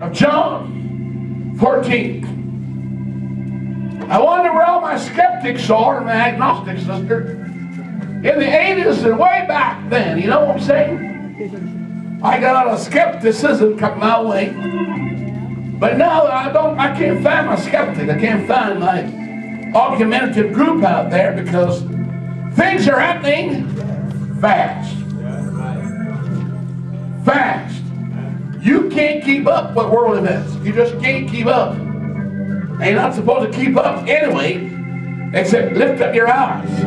of John 14. I wonder where all my skeptics are and my agnostics, sister. In the 80s and way back then, you know what I'm saying? I got a lot of skepticism come my way. But now I can't find my skeptic. I can't find my argumentative group out there because things are happening fast. Fast. You can't keep up with world events. You just can't keep up. And you're not supposed to keep up anyway, except lift up your eyes. Yes.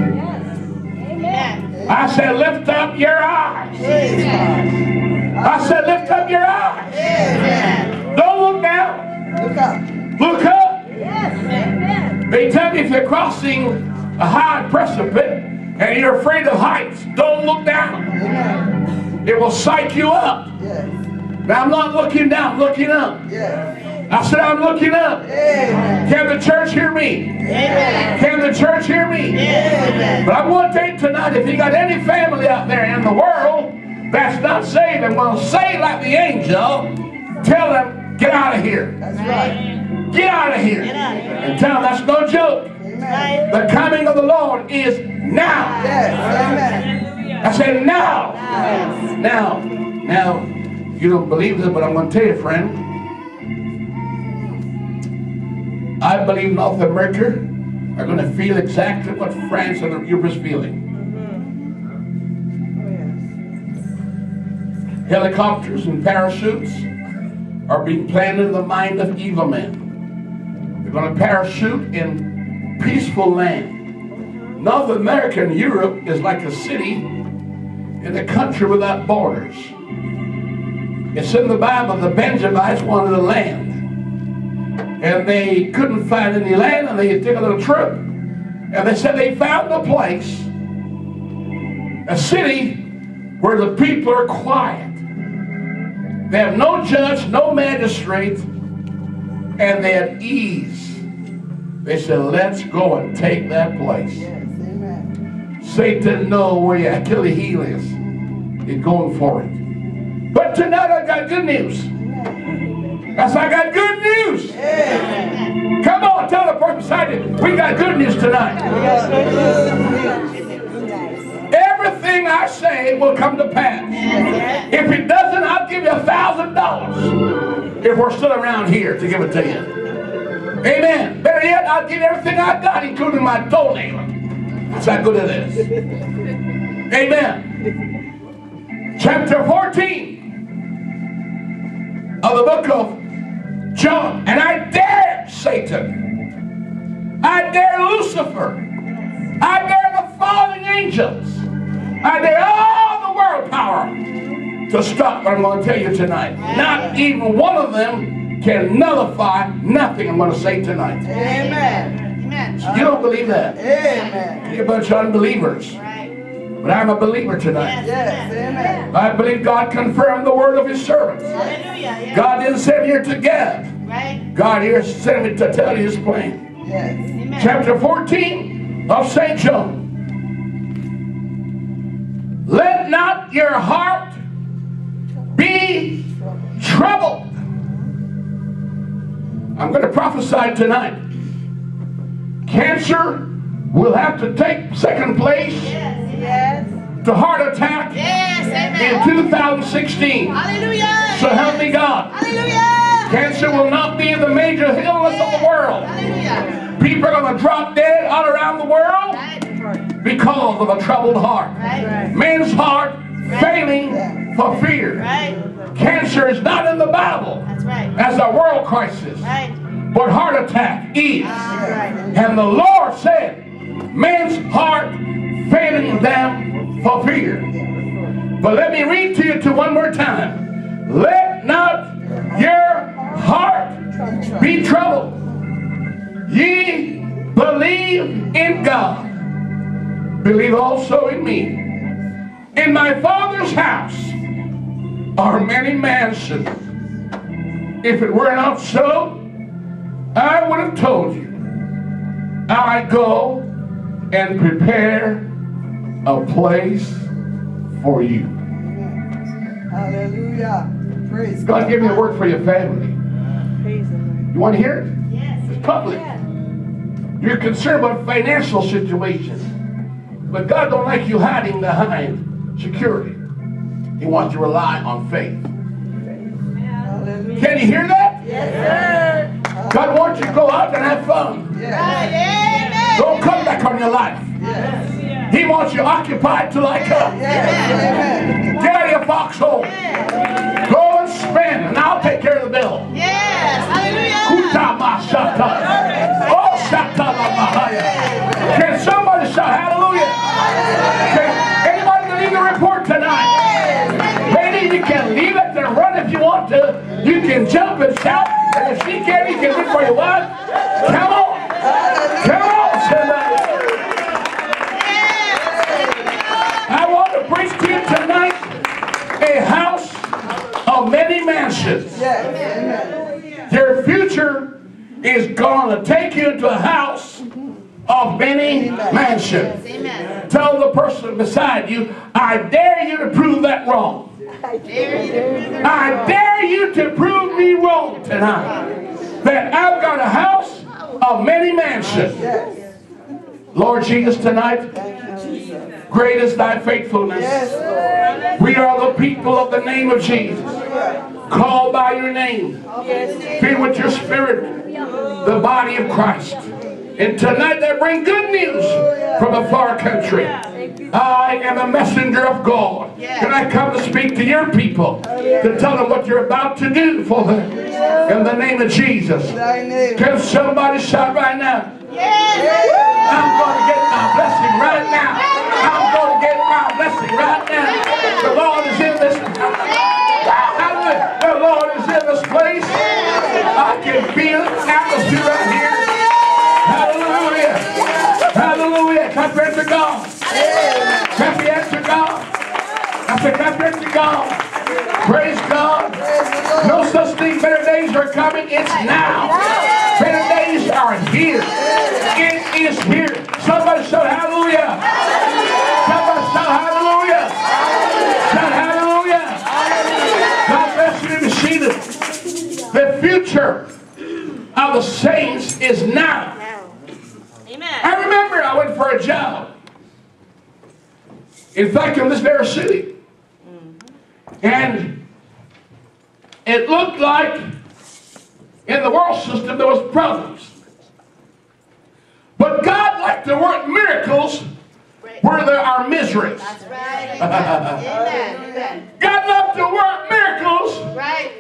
Amen. I said lift up your eyes. Amen. I said lift up your eyes. Amen. Don't look down. Look up. Look up. Yes. Amen. They tell you if you're crossing a high precipice and you're afraid of heights, don't look down. Amen. It will psych you up. Yes. Now I'm not looking down, looking up. Yes. I said I'm looking up. Amen. Can the church hear me? Amen. Can the church hear me? Amen. But I want to tell you tonight, if you got any family out there in the world that's not saved and will say like the angel, tell them, get out of here. That's right. Get out of here. And tell them that's no joke. Amen. The coming of the Lord is now. Yes. Amen. I said, now. Yes. Now, you don't believe this, but I'm going to tell you, friend. I believe North America are going to feel exactly what France and Europe is feeling. Mm-hmm. Oh, yes. Helicopters and parachutes are being planted in the mind of evil men. They're going to parachute in peaceful land. North America and Europe is like a city in a country without borders. It's in the Bible, the Benjamites wanted a land. And they couldn't find any land, and they took a little trip. And they said they found a place, a city where the people are quiet. They have no judge, no magistrate, and they're at ease. They said, let's go and take that place. Yes, amen. Satan knows where Achilles' heel is. He's going for it. But tonight I got good news. That's I got good news. Amen. Come on, tell the person beside you, we got good news tonight. Everything I say will come to pass. If it doesn't, I'll give you $1,000 if we're still around here to give it to you. Amen. Better yet, I'll give everything I got, including my toenail. That's how good it is. Amen. Chapter 14 of the book of John. And I dare Satan. I dare Lucifer. I dare the fallen angels. I dare all the world power to stop what I'm going to tell you tonight. Not even one of them can nullify nothing I'm going to say tonight. Amen. Amen. So you don't believe that. Amen. You're a bunch of unbelievers. Right. But I'm a believer tonight. Yes. Amen. I believe God confirmed the word of His servants. Hallelujah. Yes. God didn't send me here to give. Right. God here sent me to tell you His plan. Yes. Amen. Chapter 14 of St. John. Let not your heart be troubled. I'm going to prophesy tonight. Cancer will have to take second place to heart attack in 2016. Hallelujah. So help me God. Hallelujah. Cancer will not be the major illness of the world. Hallelujah. People are going to drop dead all around the world because of a troubled heart. Right. Men's heart failing for fear. Right. Cancer is not in the Bible. Right. As a world crisis, right. But heart attack is. Right. And the Lord said, men's heart failing them for fear. But let me read to you one more time. Let not your heart be troubled. Ye believe in God, believe also in me. In my Father's house are many mansions. If it were not so, I would have told you. I go and prepare a place for you. Hallelujah. Praise God. God, give me a word for your family. Praise the Lord. You want to hear it? Yes. It's public. Yes. You're concerned about financial situations, but God don't like you hiding behind security. He wants you to rely on faith. Can you hear that? Yes, sir. God wants you to go out and have fun. Yes. Don't come back on your life. Yes. He wants you occupied till I come. Yes. Get out of your foxhole. Yes. Go and spend, and I'll take care of the bill. Yes. Hallelujah. Oh, can somebody shout hallelujah? Can anybody leave a report tonight? You can leave it and run if you want to. You can jump and shout. And if she can, you can look for your wife. Come on. Come on, somebody. I want to preach to you tonight a house of many mansions. Your future is going to take you into a house of many mansions. Tell the person beside you, I dare you to prove that wrong. I dare you to prove me wrong tonight. That I've got a house of many mansions. Lord Jesus, tonight, great is thy faithfulness. We are the people of the name of Jesus. Called by your name. Filled with your spirit. The body of Christ. And tonight they bring good news from a far country. I am a messenger of God. And I come to speak to your people, to tell them what you're about to do for them. In the name of Jesus. Can somebody shout right now? I'm going to get my blessing right now. I'm going to get my blessing right now. The Lord is in this place. The Lord is in this place. I can feel it. Atmosphere right here. Hallelujah. Hallelujah. Compared to God. Compared to God. I said, compared to God. Praise God. No such thing. Better days are coming. It's now. Better days are here. It is here. Somebody shout hallelujah. Somebody shout hallelujah. Shout hallelujah. God bless you to see this. The future of the saints is now. I remember I went for a job. In fact, in this very city. And it looked like in the world system there was problems. But God liked to work miracles where there are miseries. That's right. Amen. God loved to work miracles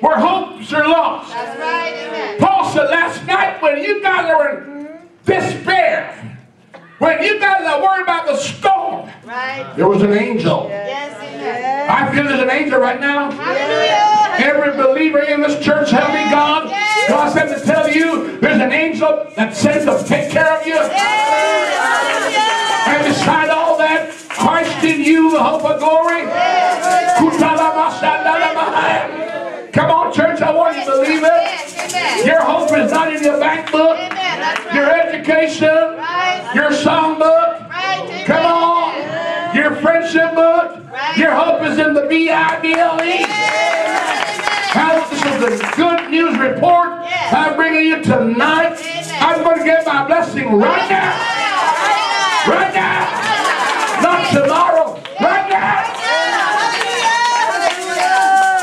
where hopes are lost. That's right. Amen. Paul said last night when you guys were in despair. When you guys are worried about the storm, there was an angel. I feel there's an angel right now. Every believer in this church, help me God. God said to tell you, there's an angel that says to take care of you. And beside all that, Christ in you, the hope of glory. Come on, church, I want you to believe it. Your hope is not in your bank book. Your education, your song book, come on, your friendship book, your hope is in the Bible. This is the good news report I'm bringing you tonight. I'm going to get my blessing right now. Right now. Not tomorrow. Right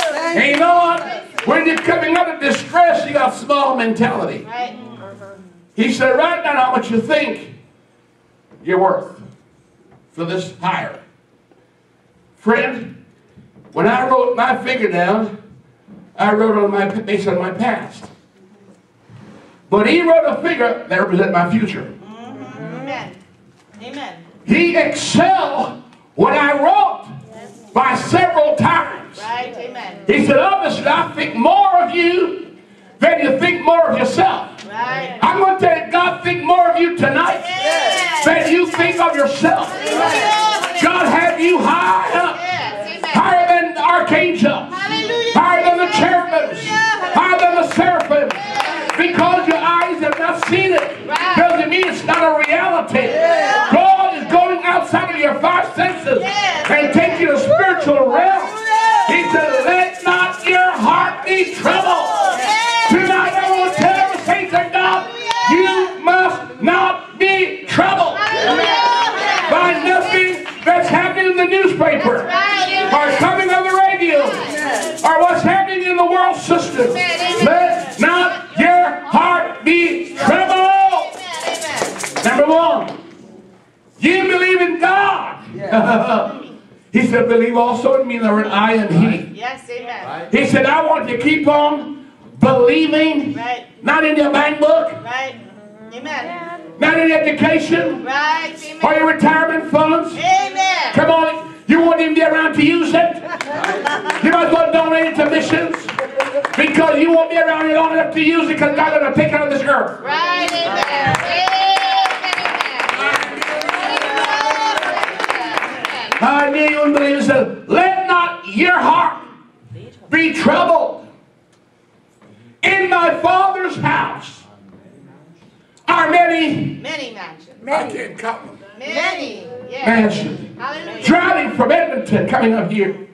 now. And you know what? When you're coming out of distress, you got small mentality. He said, right now, how much you think you're worth for this hire. Friend, when I wrote my figure down, I wrote on my, based on my past. But he wrote a figure that represents my future. Amen. Amen. He excelled what I wrote by several times. Right. Amen. He said, obviously, I think more of you than you think more of yourself. I'm going to tell you, God think more of you tonight than you think of yourself. God have you high up, higher than the archangel, higher than the cherubims, higher than the seraphim. Because your eyes have not seen it doesn't mean it's not a reality. God is going outside of your five senses and taking a spiritual realm. He said, let not your heart be troubled. sisters. Amen. Let not your heart be troubled. Amen. Number one, ye believe in God. Yeah. He said, believe also in me, Lord, I am He. Yes, amen. Right. He said, I want you to keep on believing, right, not in your bank book, right, amen, not in education, right, amen, or your retirement funds, amen. Come on, you won't even be around to use it. Right. You might as well donate it to missions, because you won't be around long enough to use it, because God's going to pick out of this earth. Right, amen. Amen. I knew you would believe. It said, let not your heart be troubled. In my Father's house are many mansions. Many. I can't count them. Many. Yes. Mansions. Hallelujah. Driving from Edmonton, coming up here.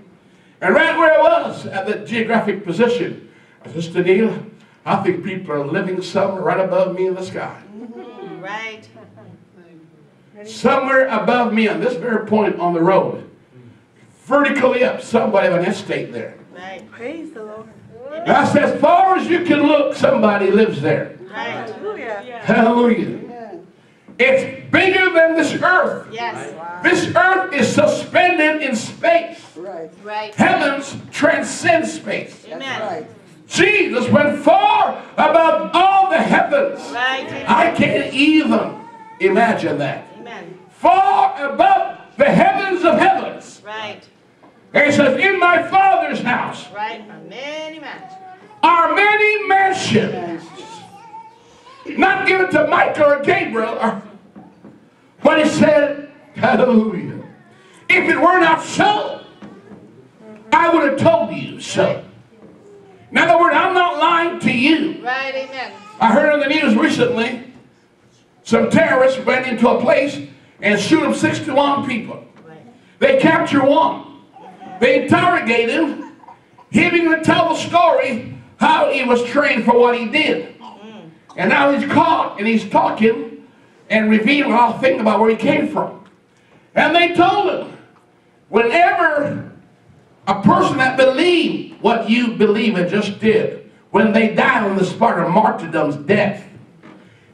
And right where I was, at the geographic position, Sister Neil, I think people are living somewhere right above me in the sky. Mm-hmm. Right. Somewhere above me on this very point on the road, vertically up, somebody of an estate there. Right. Praise the Lord. That's as far as you can look, somebody lives there. Right. Hallelujah. Hallelujah. Yeah. It's bigger than this earth. Yes. Wow. This earth is suspended in space. Right. Right. Heavens transcend space. Amen. Right. Jesus went far above all the heavens. Right. I can't even imagine that. Far above the heavens of heavens. Right. It says, in my Father's house. Right. Many mansions. Are many mansions. Not given to Michael or Gabriel. Or, but he said, hallelujah. If it were not so, I would have told you so. In other words, I'm not lying to you. Right. Amen. I heard on the news recently, some terrorists went into a place and shoot him 61 people. They capture one. They interrogate him. He didn't even tell the story how he was trained for what he did. And now he's caught and he's talking and revealing all things about where he came from. And they told him, whenever a person that believed what you believe and just did, when they died on the spot of martyrdom's death,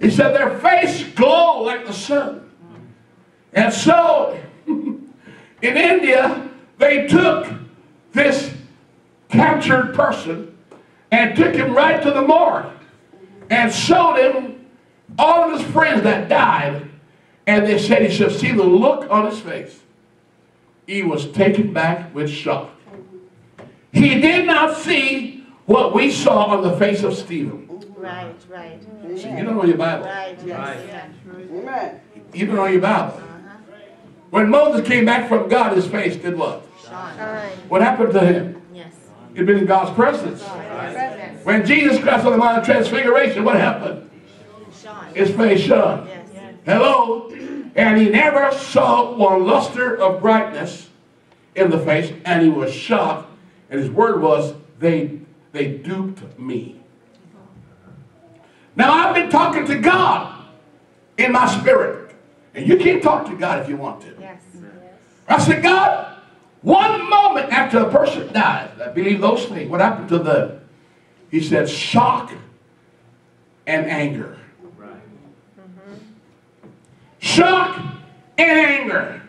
he said their face glowed like the sun. And so, in India, they took this captured person and took him right to the morgue and showed him all of his friends that died. And they said he should see the look on his face. He was taken back with shock. He did not see what we saw on the face of Stephen. Right, right. So you don't know your Bible. Right, yes. Right. You don't know your Bible. When Moses came back from God, his face did what? Shine. What happened to him? Yes. He'd been in God's presence. Yes. When Jesus Christ on the Mount of Transfiguration, what happened? Shine. His face shone. Yes. Hello? And he never saw one luster of brightness in the face, and he was shocked. And his word was, they duped me. Now, I've been talking to God in my spirit. And you can't talk to God if you want to. Yes. Yes. I said, God, one moment after a person dies, I believe those things, what happened to them? He said, shock and anger. Right. Mm-hmm. Shock and anger.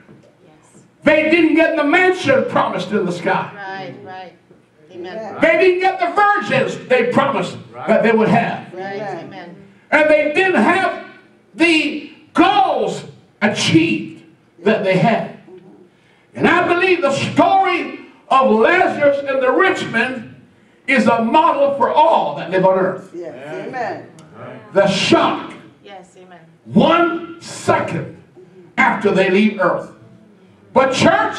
Yes. They didn't get the mansion promised in the sky. Right, right. Amen. Right. They didn't get the virgins they promised right. that they would have. Right, right. Amen. And they didn't have the goals achieved that they had. And I believe the story of Lazarus and the rich man is a model for all that live on earth. Yes. Amen. The shock. Yes, amen. 1 second after they leave earth. But church,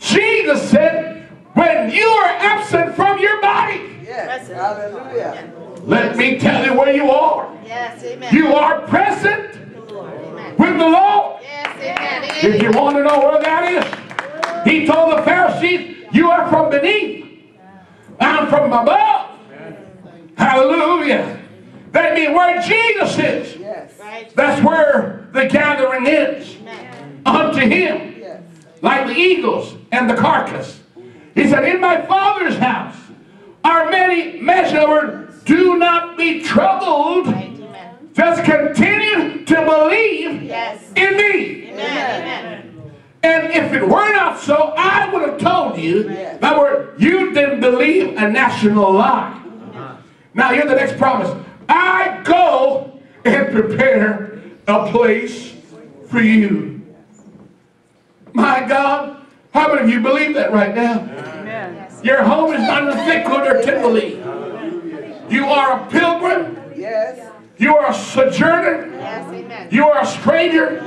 Jesus said, when you are absent from your body, yes. Hallelujah. Let me tell you where you are. Yes, amen. You are present with the Lord. Yes, amen. If you want to know where that is, he told the Pharisees, you are from beneath, I'm from above. Amen. Hallelujah. That means where Jesus is, yes. that's where the gathering is. Amen. Unto him, yes. like the eagles and the carcass. He said, in my Father's house are many measured. Do not be troubled. Amen. Just continue to believe yes. in me. Amen. And if it were not so, I would have told you. Yes. In other words, you didn't believe a national lie. Uh-huh. Now here's the next promise. I go and prepare a place for you. My God, how many of you believe that right now? Amen. Your home is not a thick wood or timberly. You are a pilgrim. Yes. You are a sojourner. Yes, amen. You are a stranger.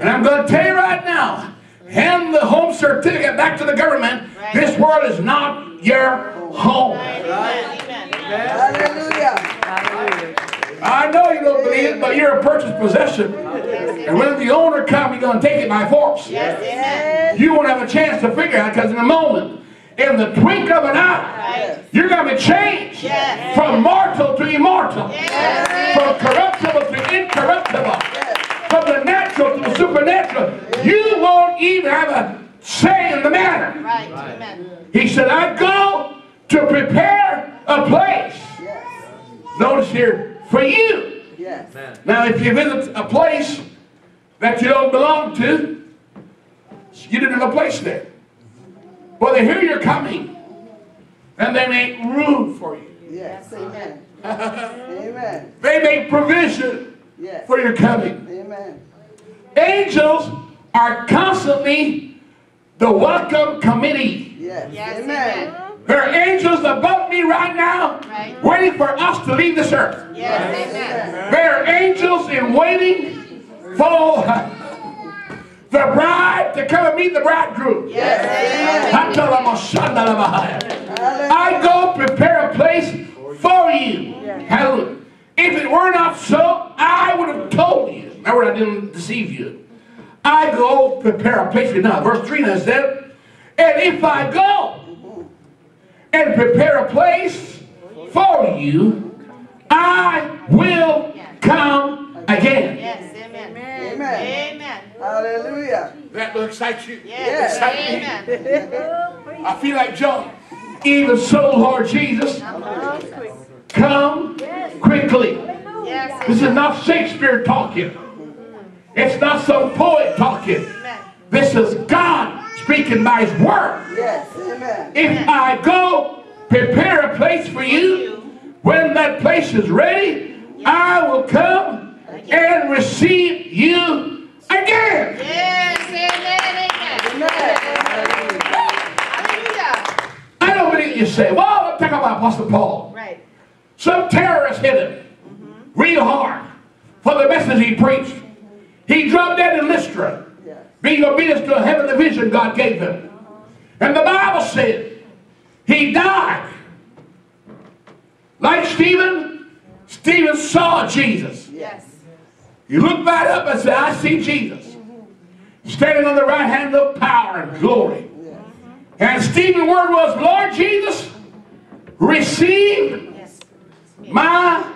And I'm going to tell you right now, hand the home certificate back to the government. This world is not your home. Amen. Hallelujah. I know you don't believe it, but you're a purchased possession. And when the owner comes, you're going to take it by force. You won't have a chance to figure out, because in a moment, in the twinkle of an eye, you're going to be changed from mortal to immortal, from corruptible to incorruptible, from the natural to the supernatural. You won't even have a say in the matter. He said, I go to prepare a place. Notice here, for you. Yes. Now, if you visit a place that you don't belong to, you didn't have a place there. Well, they hear you're coming, and they make room for you. Yes, amen. Amen. They make provision yes. for your coming. Amen. Angels are constantly the welcome committee. Yes, yes. Amen. Amen. There are angels above me right now waiting for us to leave this earth. Yes, amen. There are angels in waiting for the bride to come and meet the bridegroom. Yes, amen. I go prepare a place for you. Hallelujah. If it were not so, I would have told you. Remember, I didn't deceive you. I go prepare a place for you. Now, verse 3 now said, and if I go and prepare a place for you, I will come again. Yes, amen. Amen. Amen. Hallelujah. That will excite you. Yes. Excite me. Amen. I feel like John. Even so, Lord Jesus, come quickly. Yes. This is not Shakespeare talking. It's not some poet talking. This is God speaking by his word. Yes, amen. If I go prepare a place for you, when that place is ready, I will come and receive you again. Yes, amen, amen. Amen. Hallelujah. I don't believe you say, well, I'm talking about Apostle Paul. Right. Some terrorist hit him real hard for the message he preached. He dropped dead in Lystra, being obedient to a heavenly vision God gave him. And the Bible said he died. Like Stephen, Stephen saw Jesus. Yes. He looked right up and said, I see Jesus. Standing on the right hand of power and glory. And Stephen's word was, Lord Jesus, receive my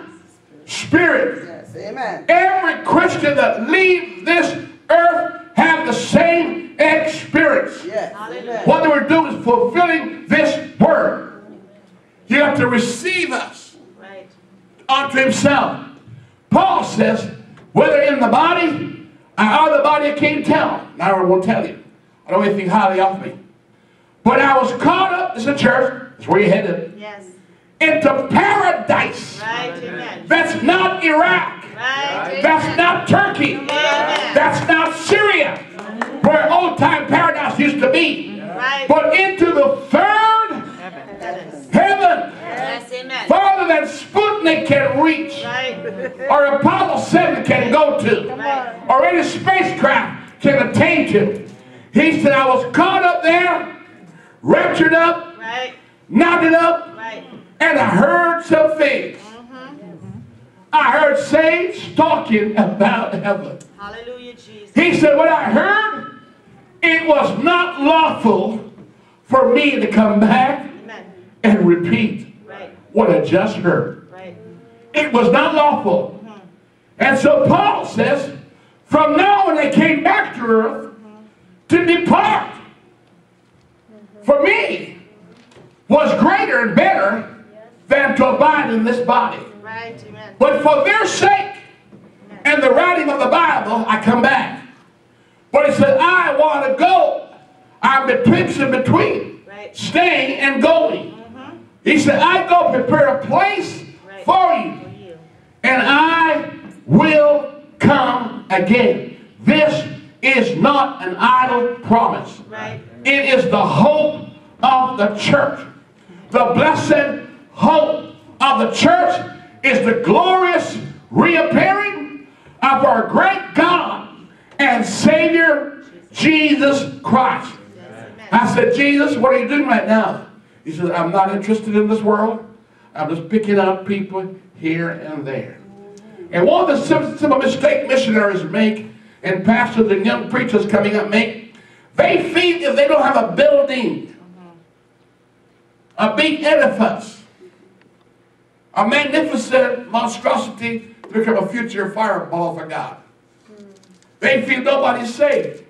spirit. Yes. Amen. Every Christian that leaves this earth have the same experience. Yes. What we're doing is fulfilling this word. You have to receive us unto himself. Paul says, whether in the body or out of the body, I can't tell. Now I won't tell you. I don't anything highly of me. But I was caught up, this is a church, that's where you're headed, into paradise. That's not Iraq. That's not Turkey. That's not Syria, where old-time paradise used to be. But into the third heaven, farther than Sputnik can reach, or Apollo 7 can go to, or any spacecraft can attain to. He said, I was caught up there, raptured up, knotted up, and I heard some things. I heard saints talking about heaven. Hallelujah, Jesus. He said, what I heard, it was not lawful for me to come back and repeat what I just heard. It was not lawful. And so Paul says, from now when they came back to earth, to depart for me was greater and better than to abide in this body. Right, amen. But for their sake and the writing of the Bible, I come back. But he said, I want to go. I'm betwixt and between, right, staying and going. Mm-hmm. He said, I go prepare a place, right, for you, and I will come again. This is not an idle promise. Right. It is the hope of the church. The blessed hope of the church is the glorious reappearing of our great God and Savior, Jesus Christ. I said, Jesus, what are you doing right now? He said, I'm not interested in this world. I'm just picking up people here and there. And one of the simple mistakes missionaries make, and pastors and young preachers coming up make, they think if they don't have a building, a big edifice, a magnificent monstrosity to become a future fireball for God, they feel nobody's saved.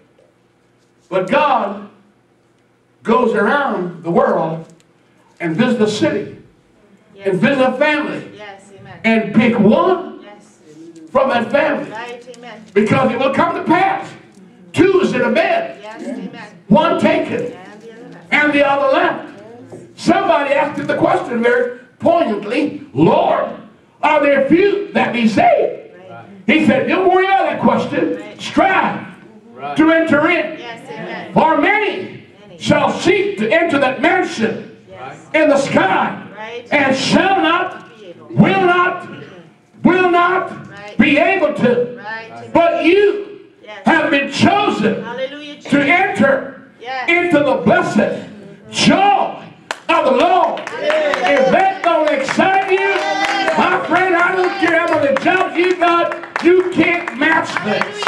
But God goes around the world and visits a city, yes, and visits a family, yes, and pick one, yes, from that family, right, amen, because it will come to pass. Two is in a bed, yes, yes, one taken, and the other left. Yes. Somebody asked the question very poignantly, Lord, are there few that be saved? Right. He said, don't worry about that question. Right. Strive, right, to enter in. Yes, amen. For many shall seek to enter that mansion, yes, in the sky, right, and shall not, will not right, be able to. Right. But you, yes, have been chosen, hallelujah, to enter, yes, into the blessed joy of the Lord. Hallelujah. If that don't excite you, yes, my friend, I don't care how many jobs you got, you can't match this.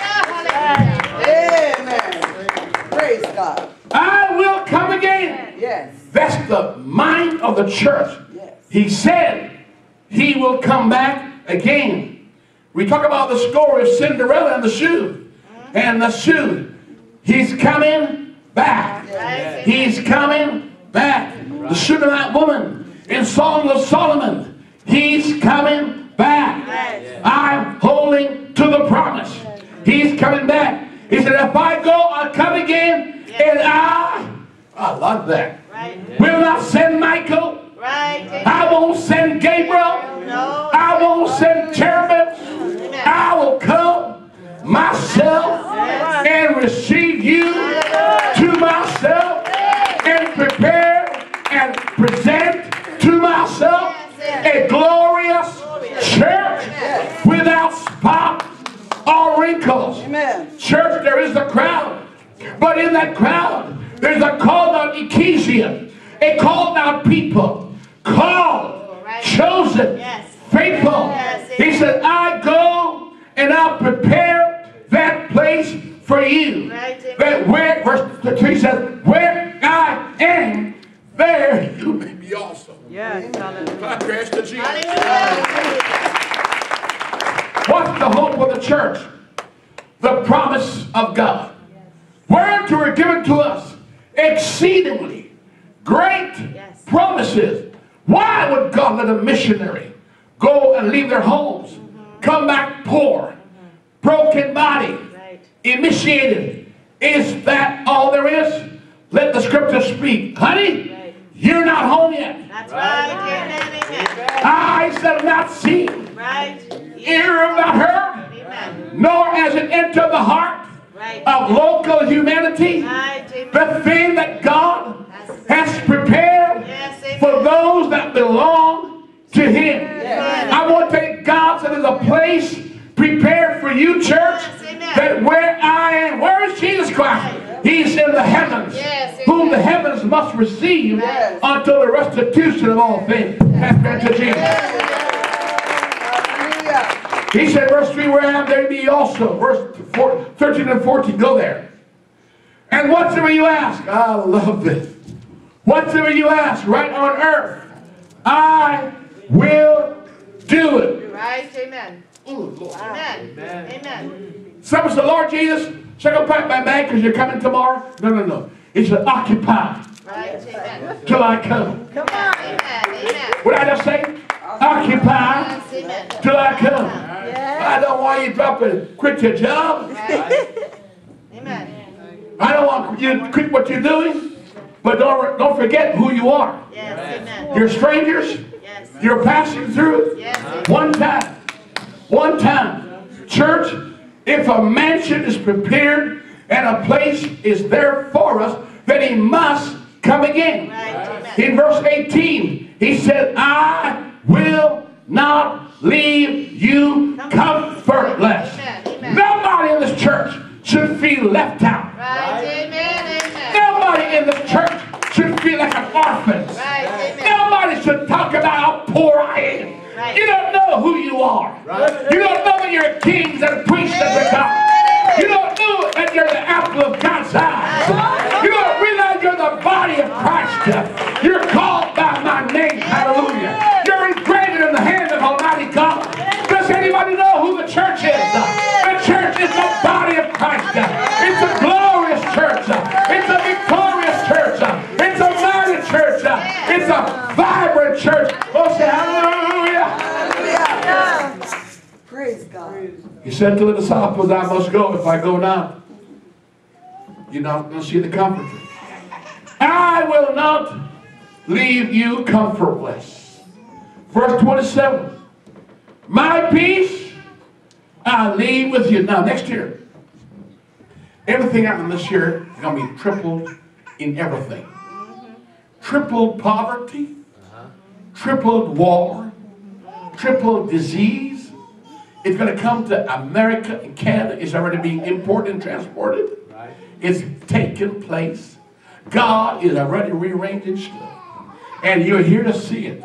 Amen. Praise God. I will come again. Yes. That's the mind of the church. Yes. He said he will come back again. We talk about the story of Cinderella and the shoe. And the shoe. He's coming back. Yes. He's coming back. Right. The Shunammite woman in Song of Solomon. He's coming back. Yes. I'm holding to the promise. Yes. He's coming back. He said, if I go, I'll come again. And I love that. Right. Will not send Michael. Right. I won't send Gabriel. No. I won't send cherubim. No. I will come myself, yes, and receive you, yes, to myself, yes, and prepare and present to myself, yes, a glorious church, yes, without spot or wrinkles. Amen. Church, there is a crowd. But in that crowd, there's a called out ecclesia, a called out people, called, right, chosen, yes, faithful. Yes. He said, I go and I'll prepare that place for you. Right. That where, verse 3 says, where I am, there you may be also. Yes. Contrast to Jesus. Hallelujah. What's the hope of the church? The promise of God. Whereunto are given to us exceedingly great, yes, promises. Why would God let a missionary go and leave their homes, mm-hmm, come back poor, mm-hmm, broken body, right, emaciated? Is that all there is? Let the scripture speak. Honey, right, you're not home yet. That's right. Eyes have not seen, right, ear have not heard, right, nor has it entered the heart, right, of local humanity, right, the thing that God has prepared, yes, for those that belong to Him. Yes. I want to thank God that there's a place prepared for you, church, yes, that where I am, where is Jesus Christ? Right. He's in the heavens, yes, whom the heavens must receive, yes, until the restitution of all things. Yes. That's to Jesus. Yes. He said, verse 3, where I am, there be also. Verse 13 and 14, go there. And whatsoever you ask, I love this. Whatsoever you ask, right on earth, I will do it. Right, amen. Ooh, Lord. Amen. Amen. Amen. Some said, Lord Jesus, shall I go pack my bag because you're coming tomorrow? No, no, no. He said, occupy. Right. Amen. Till I come. Come on. Amen. Amen. What I just say? Occupy. Amen. Till I come. Yes. I don't want you to quit your job. Right. Amen. I don't want you to quit what you're doing, but don't forget who you are. Yes. Amen. You're strangers. Yes. You're passing through. Yes. One time. One time. Church, if a mansion is prepared and a place is there for us, then he must come again. Right. In verse 18, he said, I will not leave you comfortless. Amen. Amen. Nobody in this church should feel left out. Right. Amen. Amen. Nobody in this church should feel like an orphan. Right. Nobody should talk about how poor I am. Right. You don't know who you are. Right. You don't know that you're kings and priests of the God. You don't know that you're the apple of God's eyes. You don't realize you're the body of Christ. You're called by my name. Hallelujah. You're engraved in the hand of Almighty God. Does anybody know who the church is? The church is the body of Christ. It's a glorious church. It's a victorious church. It's a mighty church. It's a vibrant church. Oh, say hallelujah. Hallelujah. Praise God. He said to the disciples, I must go. If I go now, you're not going to see the comforter. I will not leave you comfortless. Verse 27. My peace I leave with you. Now, next year, everything happened this year is going to be tripled in everything. Tripled poverty, tripled war, tripled disease. It's going to come to America and Canada. It's already being imported and transported. Right. It's taking place. God is already rearranging stuff. And you're here to see it.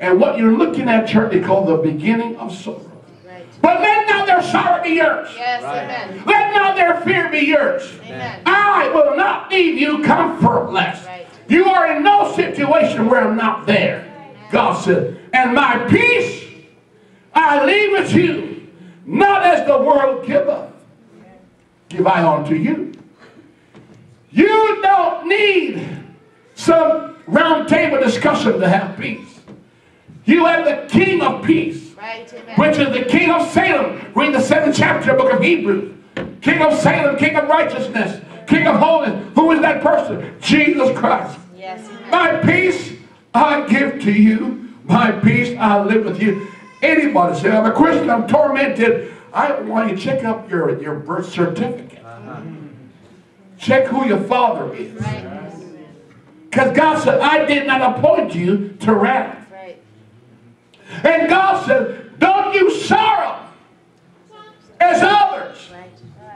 And what you're looking at, church, they call the beginning of sorrow. Right. But let not their sorrow be yours. Yes, right. Amen. Let not their fear be yours. Amen. I will not leave you comfortless. Right. You are in no situation where I'm not there. Right. God said, and my peace I leave with you. Not as the world giveth, give I unto you. You don't need some round table discussion to have peace. You have the King of Peace, right, which is the King of Salem. Read the 7th chapter of the book of Hebrews. King of Salem, King of Righteousness, King of Holiness. Who is that person? Jesus Christ. Yes, my peace I give to you. My peace I live with you. Anybody say, I'm a Christian, I'm tormented. I want you to check up your birth certificate. Check who your father is. Because God said, I did not appoint you to wrath. Right. And God said, don't you sorrow as others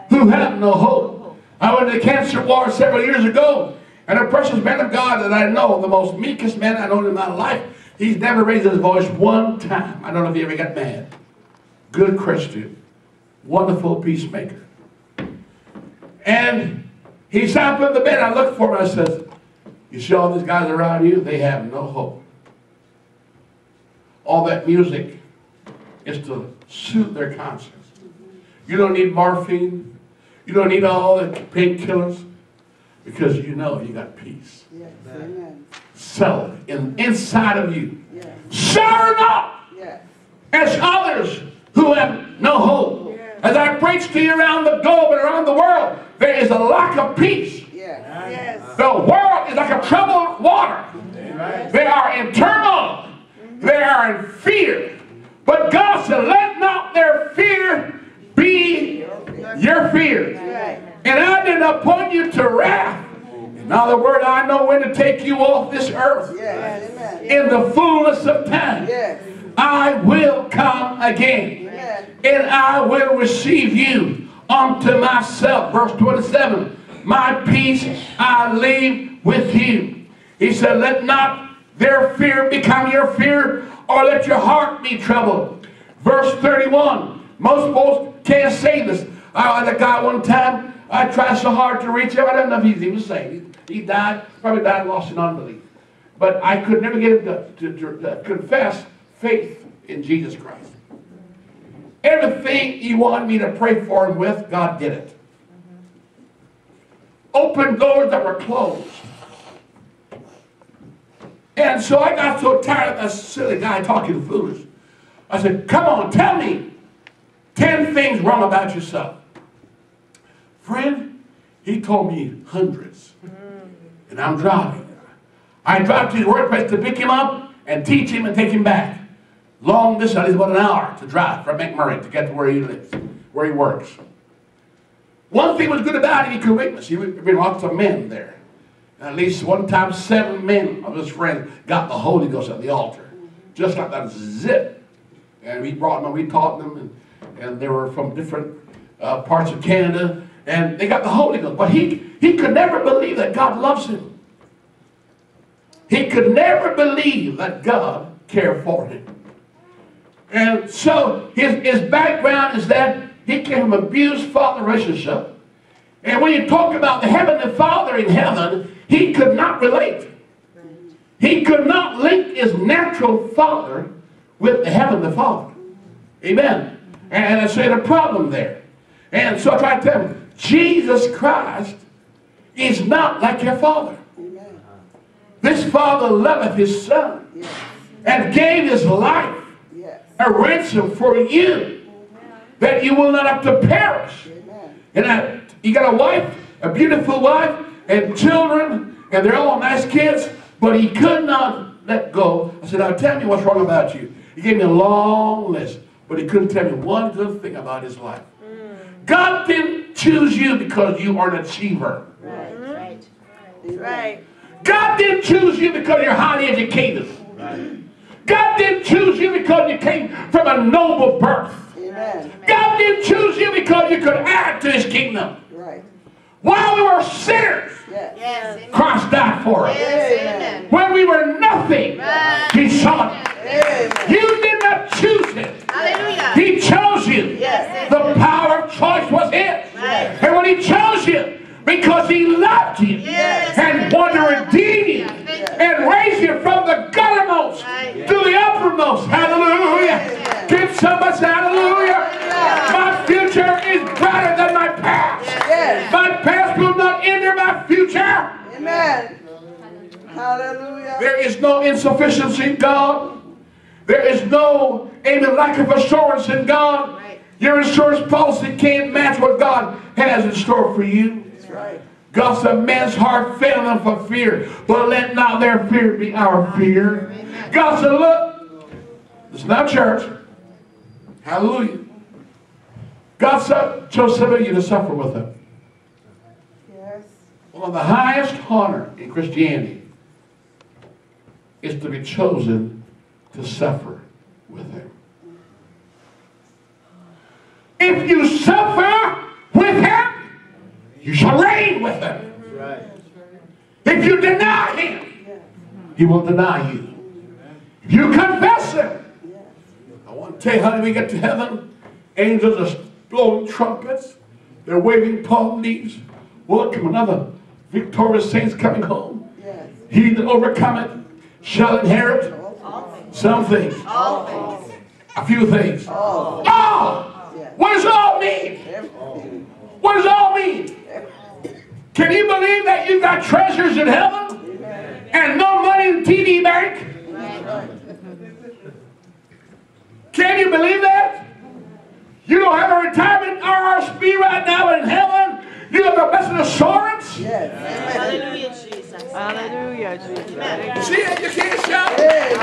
who have no hope. I went to the cancer ward several years ago, and a precious man of God that I know, the most meekest man I know in my life, he's never raised his voice one time. I don't know if he ever got mad. Good Christian. Wonderful peacemaker. And he sat up in the bed. I looked for him. I said, you see all these guys around you? They have no hope. All that music is to soothe their conscience. You don't need morphine. You don't need all the painkillers. Because you know you got peace. Yes. Amen. So, inside of you. Yes. Sure enough, yes. As others who have no hope. Yes. As I preach to you around the globe and around the world, there is a lack of peace. Yes. Yes. The world is like a troubled water. Yes. They are in turmoil. Mm-hmm. They are in fear. But God said, let not their fear be your fear. Yes. And I didn't appoint you to wrath. In other words, I know when to take you off this earth. Yes. In the fullness of time. Yes. I will come again. Yes. And I will receive you unto myself. Verse 27. My peace I leave with you. He said, let not their fear become your fear, or let your heart be troubled. Verse 31. Most folks can't say this. I had a guy one time. I tried so hard to reach him. I don't know if he's even saved. He died, probably died lost in unbelief. But I could never get him to confess faith in Jesus Christ. Everything he wanted me to pray for him with, God did it. Open doors that were closed. And so I got so tired of that silly guy talking foolish. I said, come on, tell me 10 things wrong about yourself. Friend, he told me hundreds. And I'm driving. I drive to his workplace to pick him up and teach him and take him back. Long distance, it's about an hour to drive from McMurray to get to where he lives, where he works. One thing was good about him, he could witness. He would be lots of men there. And at least one time, 7 men of his friends got the Holy Ghost at the altar. Just like that, zip. And we brought them, and we taught them, and they were from different parts of Canada. And they got the Holy Ghost. But he could never believe that God loves him. He could never believe that God cared for him. And so his background is that he came from an abuse-father relationship. And when you talk about the Heavenly Father in heaven, he could not relate. He could not link his natural father with the Heavenly Father. Amen. And I said a problem there. And so I tried to tell him, Jesus Christ is not like your father. This father loveth his son and gave his life a ransom for you that you will not have to perish. And you got a wife, a beautiful wife, and children, and they're all nice kids, but he could not let go. I said, now tell me what's wrong about you. He gave me a long list, but he couldn't tell me one good thing about his life. God didn't choose you because you are an achiever. Right. God didn't choose you because you're highly educated. Right. God didn't choose you because you came from a noble birth. Amen. God didn't choose you because you could add to his kingdom. Right. While we were sinners, yes, Christ died for us. Yes. When we were nothing, right, he sought it. You did not choose him. Hallelujah. He chose you. Yes. The power of choice was his. Right. And when he chose you, because he loved you, yes, and wanted to redeem you, yes, and raise you from the guttermost, yes, to the uppermost. Hallelujah. Yes. Give somebody hallelujah. Yes. My future is brighter than my past. Yes. My past will not hinder my future. Amen. Hallelujah. There is no insufficiency in God. There is no lack of assurance in God. Right. Your insurance policy can't match what God has in store for you. Right. God said, man's heart faileth for fear, but let not their fear be our fear. Amen. God said, look, it's not church. Hallelujah. God said, chose some of you to suffer with him. Yes. Well, the highest honor in Christianity is to be chosen to suffer with him. If you suffer with him, you shall reign with him. Right. If you deny him, he will deny you. If you confess him, I want to tell you, how do we get to heaven? Angels are blowing trumpets. They're waving palm leaves. Welcome another victorious saints coming home. Yes. He that overcometh shall inherit some things. All things. A few things. All. All. Yes. What does all mean? Everything. What does all mean? Can you believe that you've got treasures in heaven? Amen. And no money in TD Bank? Amen. Can you believe that? You don't have a retirement RRSP right now in heaven. You have the best assurance. Yes. Hallelujah, Jesus. Hallelujah, Jesus. Amen. See it? You can't shout. Amen.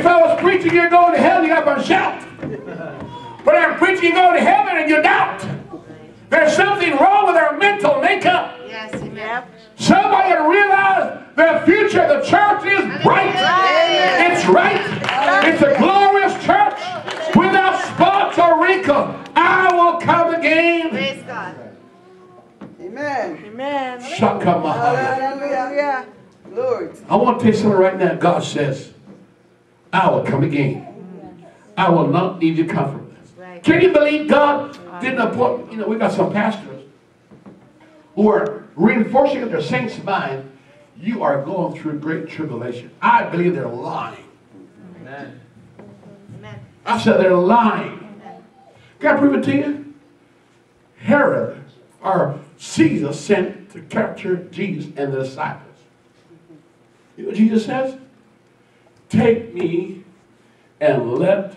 If I was preaching, you're going to hell, you have to shout. But I'm preaching, you go to heaven and you doubt. There's something wrong with our mental makeup. Yes, amen. Somebody realize the future of the church is bright. Amen. It's right. Amen. It's a glorious church without spots or wrinkle. I will come again. Praise God. Amen. Amen. Hallelujah. Lord. I want to tell you something right now. God says, I will come again. I will not leave you comfortless. Can you believe God didn't appoint, we got some pastors who are reinforcing their saints' mind, you are going through great tribulation. I believe they're lying. Amen. I said they're lying. Amen. Can I prove it to you? Herod, or Caesar, sent to capture Jesus and the disciples. You know what Jesus says? Take me and let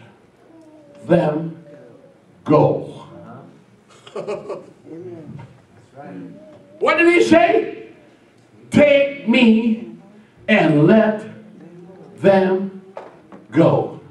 them go. What did he say? Take me and let them go.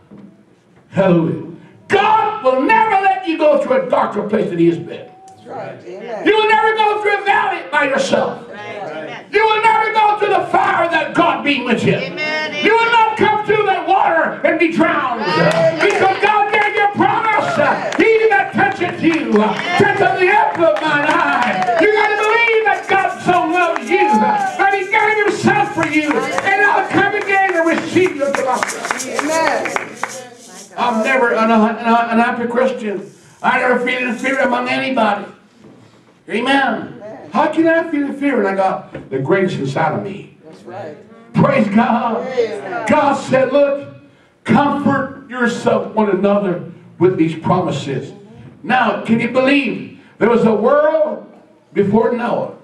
Hallelujah. God will never let you go to a darker place than he has been. That's right. You will never go through a valley by yourself. Right. You will never go through the fire without God being with you. Amen. You will not come through that water and be drowned. Right. Because God gave you a promise. Right. He that toucheth you, toucheth the apple of mine eye. You got to believe that God so loves you. And he gave himself for you. And I'll come again and receive your blessing. Amen. I'm never an hyper-Christian. I never feel in fear among anybody. Amen. Amen. How can I feel in fear when I got the greatest inside of me? That's right. Praise God. Praise God. God said, look, comfort yourself one another with these promises. Now, can you believe there was a world before Noah?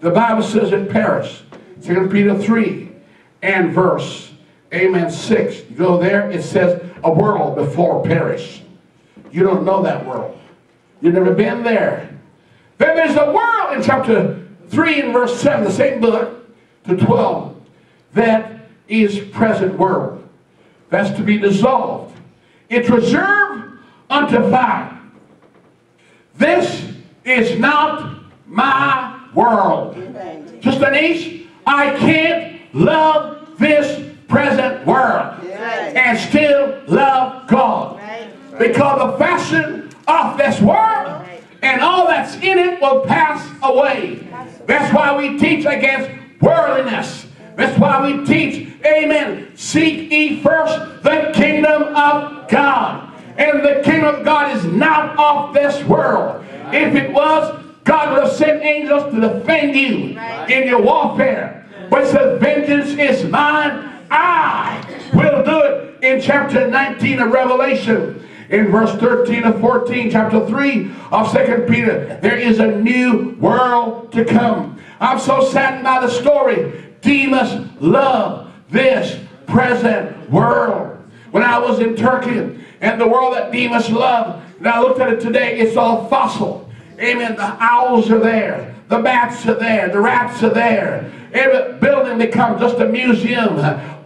The Bible says it perished. 2 Peter 3 and verse, amen, 6. You go there, it says, a world before perish. You don't know that world. You've never been there. Then there's a world in chapter 3 and verse 7, the same book, to 12. That is present world. That's to be dissolved. It's reserved unto fire. This is not my world. Just an inch, I can't love this present world. And still love God. Because the fashion of this world and all that's in it will pass away. That's why we teach against worldliness. That's why we teach, amen, seek ye first the kingdom of God. And the kingdom of God is not of this world. If it was, God would have sent angels to defend you in your warfare. But it says, vengeance is mine. I will do it in chapter 19 of Revelation. In verse 13 and 14, chapter 3 of 2 Peter, there is a new world to come. I'm so saddened by the story. Demas loved this present world. When I was in Turkey, and the world that Demas loved, and I looked at it today, it's all fossil. Amen. The owls are there. The bats are there. The rats are there. Every building becomes just a museum.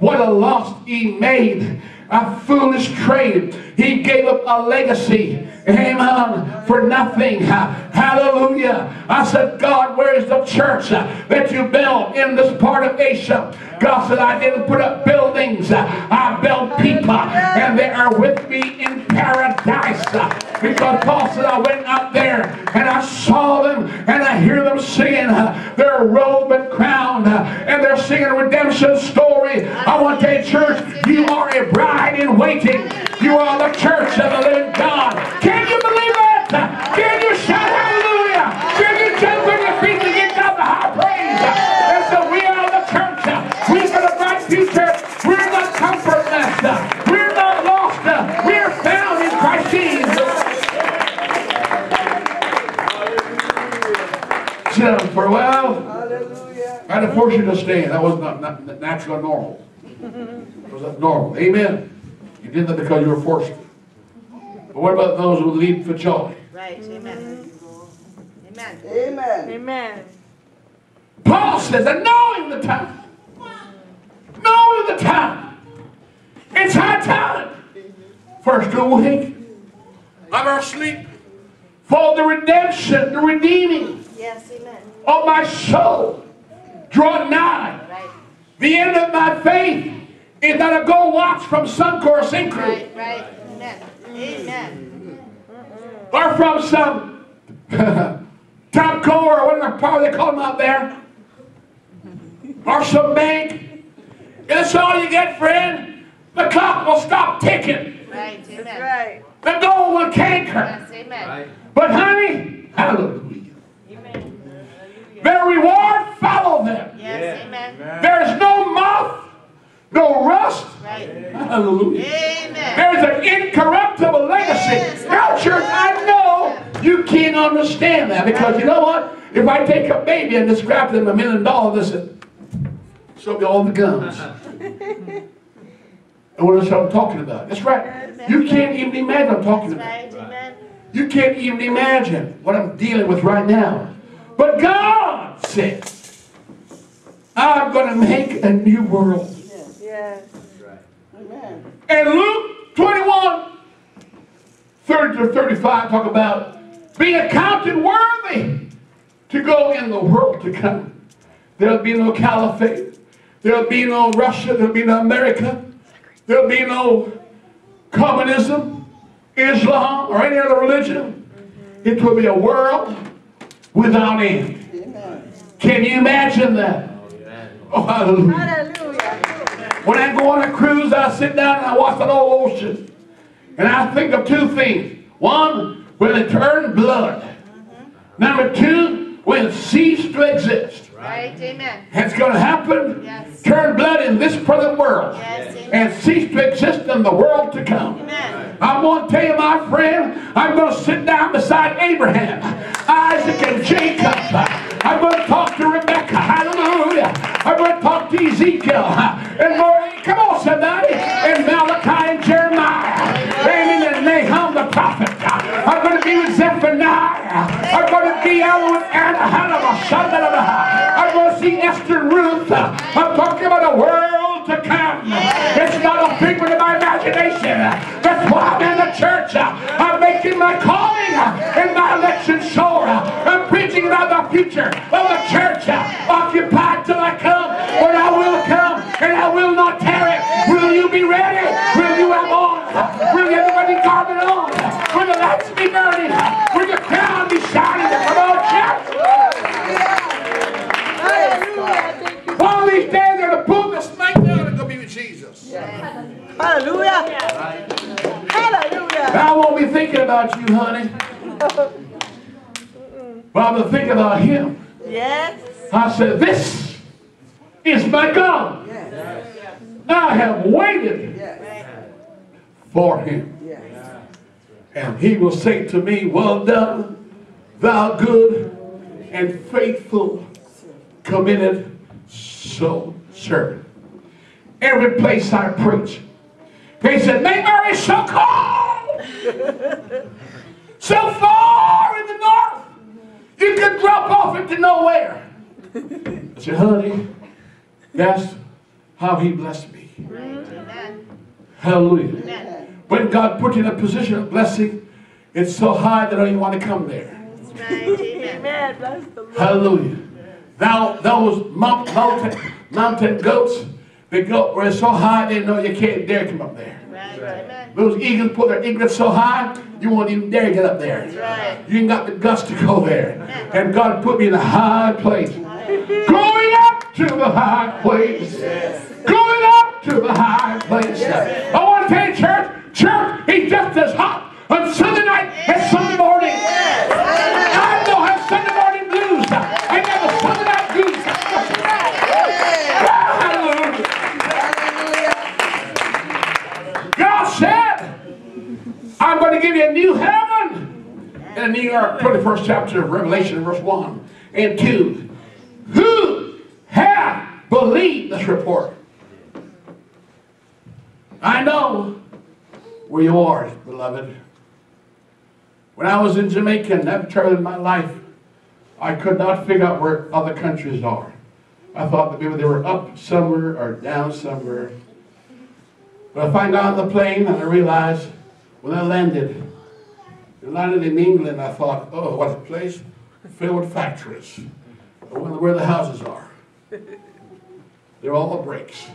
What a loss he made. A foolish trade. He gave up a legacy. Amen. For nothing. Hallelujah. I said, God, where is the church that you built in this part of Asia? God said, I didn't put up buildings. I built people. And they are with me in paradise. Because Paul said, I went up there and I saw them and I hear them singing their robe and crown. And they're singing a redemption story. I want to tell you, church, you are a bride in waiting. You are the church of the living God. Can you believe it? Can you shout hallelujah? Can you jump on your feet and give God the high praise? And so we are the church. We've got a bright future. We're not comfortless. We're not lost. We're found in Christ Jesus. Sit down for a while. Hallelujah. I had a fortune to stand. That was not natural or normal. It was abnormal. Amen. You did that because you were forced to. But what about those who lead for joy? Right. Amen. Amen. Amen. Amen. Paul says, and knowing the time. Knowing the time. It's high time. First to awake. I'm our sleep. For the redemption, the redeeming. Yes. Amen. Of my soul. Draw nigh. Right. The end of my faith. Is that a go watch from Suncor Synchrony? Right, right. Amen. Amen. Or from some Topco or whatever they call them out there. Or some bank. That's all you get, friend. The clock will stop ticking. Right, amen. That's right. The goal will canker. Yes, amen. Right. But honey, hallelujah. Amen. Their reward follow them. Yes, amen. There's no moth. No rust. Right. Hallelujah. Amen. There's an incorruptible legacy. Yes. Now, church, I know you can't understand that because you know what? If I take a baby and just grab them $1 million, listen, Show me all the guns. And what else I'm talking about? That's right. You can't even imagine I'm talking about. You can't even imagine what I'm dealing with right now. But God says, I'm going to make a new world. Yes. And Luke 21, 30 to 35 talk about being accounted worthy to go in the world to come. There'll be no caliphate. There'll be no Russia. There'll be no America. There'll be no communism, Islam, or any other religion. It will be a world without end. Amen. Can you imagine that? Oh, hallelujah. Hallelujah. When I go on a cruise, I sit down and I watch the whole ocean. And I think of two things. One, will it turn blood? Number two, will it cease to exist? Right, amen. It's going to happen. Yes. Turn blood in this present world. Yes, and cease to exist in the world to come. Amen. I'm going to tell you, my friend, I'm going to sit down beside Abraham, Isaac, and Jacob. I'm going to talk to Rebecca. Hallelujah. I'm going to talk to Ezekiel. And Lord, come on, somebody. And Malachi and Jeremiah. Amen. And Nahum the prophet. I'm going to be with Zephaniah. I'm going to be out with Anna. I'm going to see Esther and Ruth. I'm talking about a world to come. It's not a figment of my imagination. That's why I'm in the church. I'm making my calling and my election sure. I'm preaching about the future of the church. Occupied till I come, but I will come and I will not tarry. Will you be ready? Will you have on? Will everybody garment on? Will the lights be burning? Will the crown be shining? Come on, church! All these days they're going to pull this night down and go be with Jesus. Yeah. Hallelujah. Hallelujah. I won't be thinking about you, honey. But I'm going to think about him. Yes. I said, this is my God. Yes. I have waited for him. Yes. And he will say to me, well done, thou good and faithful committed servant. Every place I preach, they said, McMurray is so cold, so far in the north, you could drop off into nowhere. I said, honey, that's how he blessed me. Amen. Hallelujah. Amen. When God put you in a position of blessing, it's so high that I don't even want to come there. Right. Amen. Bless the Lord. Hallelujah. Now, those mountain goats, they go where it's so high they know you can't dare come up there. Right. Those eagles put their eaglets so high, you won't even dare get up there. Right. You ain't got the guts to go there. And God put me in a high place. Going up to the high place. Going up to the high place. I want to tell you, church, he's just as hot on Sunday night as Sunday morning. I don't have Sunday morning blues. I never Sunday night blues. Hallelujah. God said, I'm going to give you a new heaven and a new earth. 21st chapter of Revelation, verse 1 and 2. Who have believed this report? I know where you are, beloved. When I was in Jamaica and never traveled in my life, I could not figure out where other countries are. I thought that maybe they were up somewhere or down somewhere. But I finally got on the plane and I realized when I landed in England, I thought, oh, what a place filled with factories. I wonder where the houses are. They're all bricks.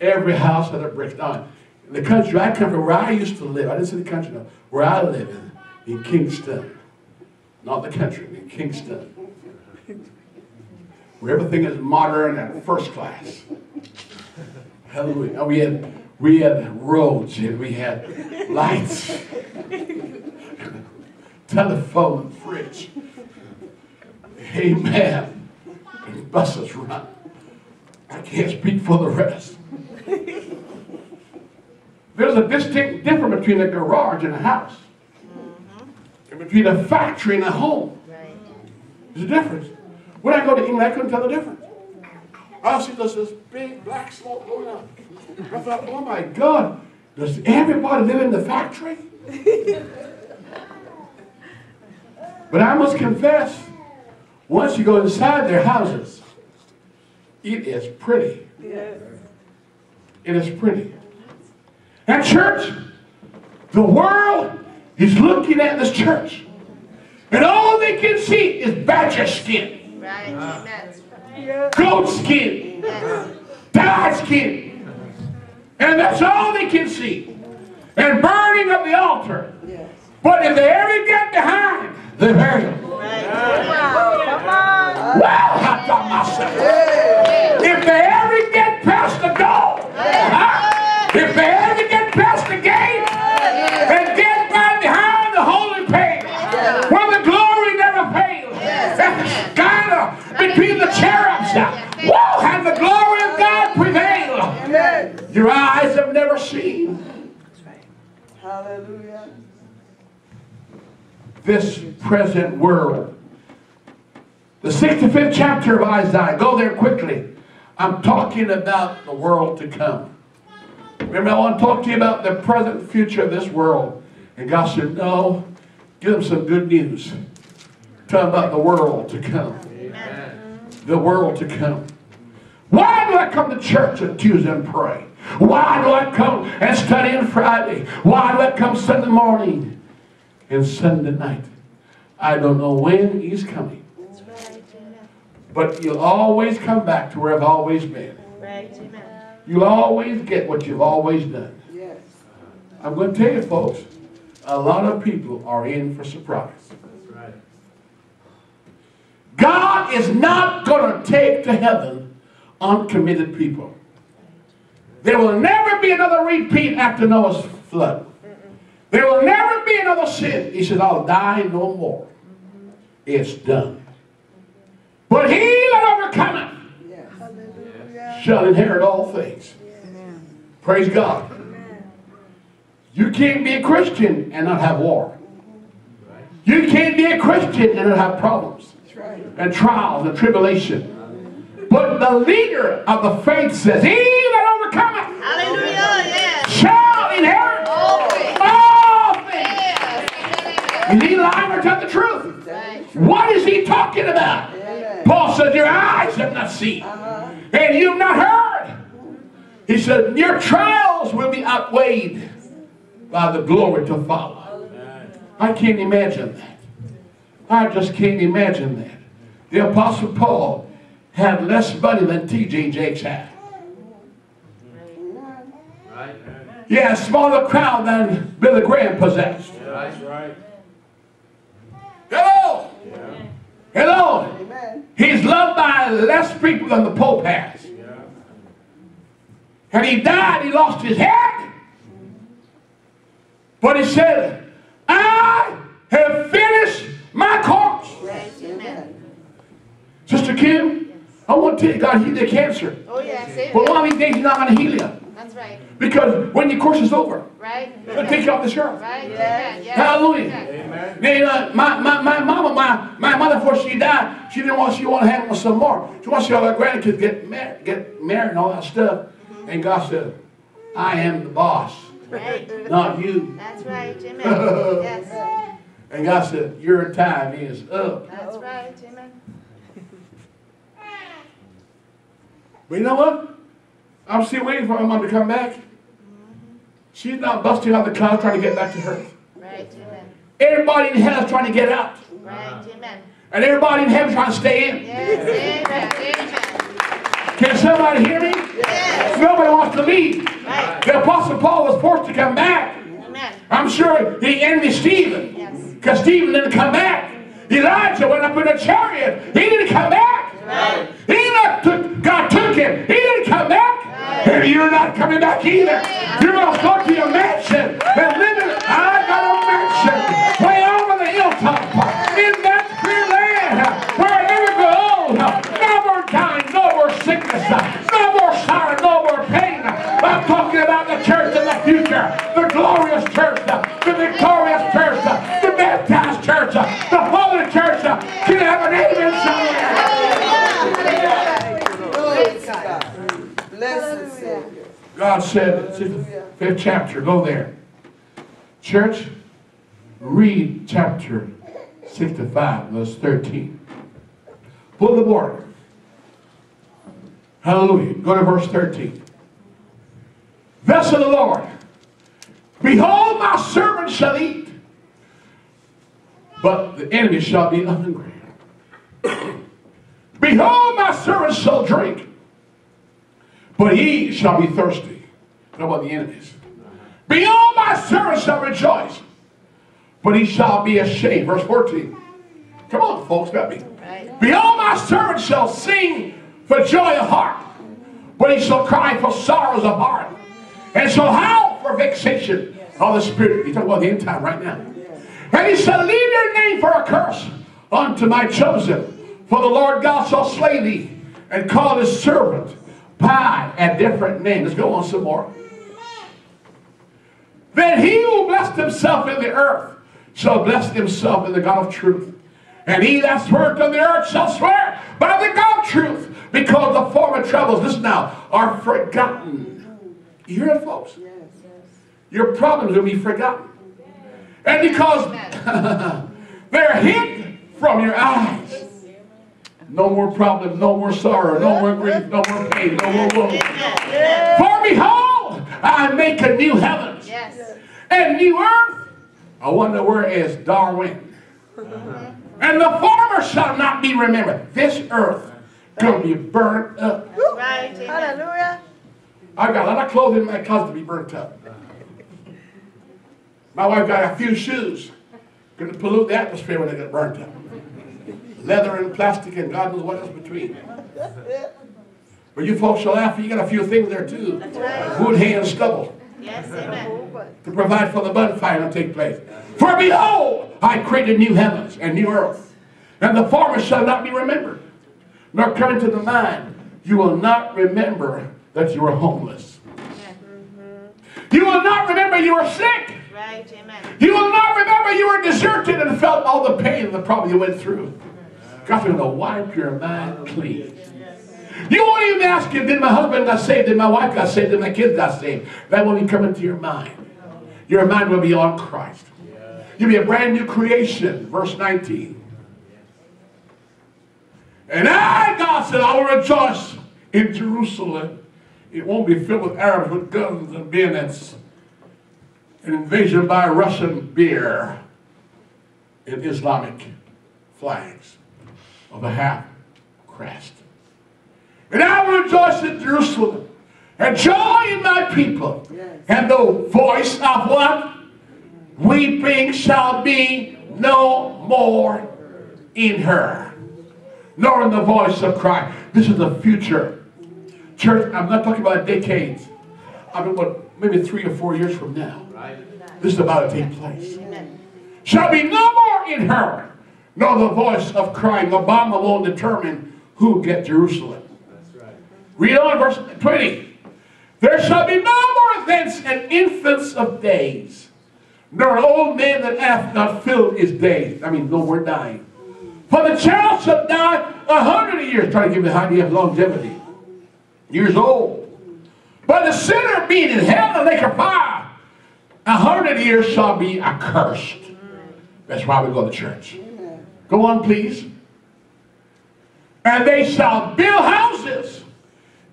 Every house had a brick. Now, in the country I come from, where I used to live, I didn't see the country now, where I live in Kingston. Not the country, in Kingston. Where everything is modern and first class. Hallelujah. Now we had roads and we had lights. Telephone, fridge. Amen. And buses run. I can't speak for the rest. There's a distinct difference between a garage and a house. Between a factory and a home. There's a difference. When I go to England, I couldn't tell the difference. I see this big black smoke going up. I thought, oh my God, does everybody live in the factory? But I must confess, once you go inside their houses, it is pretty. Yes. It is pretty. And church, the world is looking at this church, and all they can see is badger skin, right. Goat skin, dog skin, and that's all they can see. And burning of the altar. Yes. But if they ever get behind, they bury them. Well, I thought myself. If they ever get past the door, if they ever get past the gate, and get right behind the holy page, where the glory never fails, and God between the cherubs, and the glory of God prevail. Your eyes have never seen. Hallelujah. This present world. The 65th chapter of Isaiah. Go there quickly. I'm talking about the world to come. Remember, I want to talk to you about the present and future of this world. And God said, no, give them some good news. Talk about the world to come. Amen. The world to come. Why do I come to church on Tuesday and pray? Why do I come and study on Friday? Why do I come Sunday morning and Sunday night? I don't know when He's coming. Right, but you'll always come back to where I've always been. Right, you'll always get what you've always done. Yes. I'm going to tell you, folks, a lot of people are in for surprise. That's right. God is not going to take to heaven uncommitted people. There will never be another repeat after Noah's flood. There will never be another sin. He said, I'll die no more. It's done. But he that overcometh shall inherit all things. Yes. Praise God. Amen. You can't be a Christian and not have war. Right. You can't be a Christian and not have problems. Right. And trials and tribulation. Amen. But the leader of the faith says, he that overcometh shall inherit all things. Is Eli or tell the truth? Right. What is he talking about? Yeah. Paul said, your eyes have not seen. And you've not heard. He said, your trials will be outweighed by the glory to follow. Amen. I can't imagine that. I just can't imagine that. The Apostle Paul had less money than T.J. Jakes had. Right. He had a smaller crowd than Billy Graham possessed. Yeah, that's right. Hello! Yeah. Hello! Amen. He's loved by less people than the Pope has. Yeah. And he died, he lost his head. But he said, I have finished my course. Right. Amen. Sister Kim, I want to tell you, God healed your cancer. Oh, yes. But one of these days, you're not going to heal you. That's right. Because when your course is over, right, it'll take you off this earth. Right. Yeah. Yeah. Hallelujah. Amen. Then, my mama, my mother, before she died, she didn't want to handle some more. She wanted to see all her grandkids get married and all that stuff. And God said, I am the boss, right, not you. That's right. Amen. Yes. And God said, your time is up. That's right. Amen. But you know what? I'm still waiting for my mom to come back. She's not busting out the cloud trying to get back to her. Right, amen. Everybody in hell is trying to get out. Right, amen. And everybody in heaven is trying to stay in. Yes, amen. Can somebody hear me? Yes. Nobody wants to leave. Right. The Apostle Paul was forced to come back. Amen. I'm sure he envied Stephen. Yes. Because Stephen didn't come back. Elijah went up in a chariot. He didn't come back. Right. God took him. He didn't come back. And you're not coming back either. You're going to go to your mansion and live in it. I got a mansion way over the hilltop in that free land where I never grow old. No more time, no more sickness, no more sorrow, no more pain. I'm talking about the church of the future, the glorious church, the victorious church, the baptized church, the holy church. Can you have an amen somewhere? God said, it's in the 5th chapter, go there. Church, read chapter 65, verse 13. Pull the board. Hallelujah. Go to verse 13. Thus said the Lord, behold, my servant shall eat, but the enemy shall be hungry. Behold, my servant shall drink, but he shall be thirsty. Know about the enemies. Behold, my servant shall rejoice, but he shall be ashamed. Verse 14. Come on, folks, got me. Behold, my servant shall sing for joy of heart, but he shall cry for sorrows of heart, and shall howl for vexation of the spirit. He's talking about the end time right now. And he shall leave your name for a curse unto my chosen, for the Lord God shall slay thee, and call his servant by a different name. Let's go on some more. Then he who blessed himself in the earth shall bless himself in the God of truth. And he that sweareth on the earth shall swear by the God of truth, because the former troubles, listen now, are forgotten. You hear it, folks? Your problems will be forgotten. And because they're hid from your eyes. No more problem, no more sorrow, no more grief, no more pain, no more woe. For behold, I make a new heavens and new earth. I wonder where is Darwin. And the former shall not be remembered. This earth gonna be burnt up. Right. Hallelujah. I've got a lot of clothing in my closet to be burnt up. My wife got a few shoes. Gonna pollute the atmosphere when they get burnt up. Leather and plastic and God knows what else between. But you folks shall laugh. You got a few things there too. Right. Wood, hay, and stubble. Yes, amen. To provide for the bonfire to take place. For behold, I created new heavens and new earth, and the former shall not be remembered, nor come into the mind. You will not remember that you were homeless. Yes. You will not remember you were sick. Right, amen. You will not remember you were deserted and felt all the pain and the problem you went through. God's going to wipe your mind clean. You won't even ask him, did my husband got saved? Did my wife got saved? Did my kids got saved? That won't even come into your mind. Your mind will be on Christ. You'll be a brand new creation. Verse 19. And I, God said, I will rejoice in Jerusalem. It won't be filled with Arabs with guns and bayonets. An invasion by Russian beer and Islamic flags of a half crest. And I will rejoice in Jerusalem, and joy in my people. Yes. And the voice of what? Weeping shall be no more in her, nor in the voice of crying. This is the future. Church, I'm not talking about decades. I mean, what, maybe 3 or 4 years from now. This is about to take place. Amen. Shall be no more in her, nor the voice of crying. Obama won't determine who get Jerusalem. Read on verse 20. There shall be no more thence an infants of days, nor an old man that hath not filled his days. I mean, no more dying. For the child shall die 100 years. Trying to give you the idea of longevity. Years old. But the sinner being in hell and lake of fire, 100 years shall be accursed. That's why we go to church. Go on, please. And they shall build houses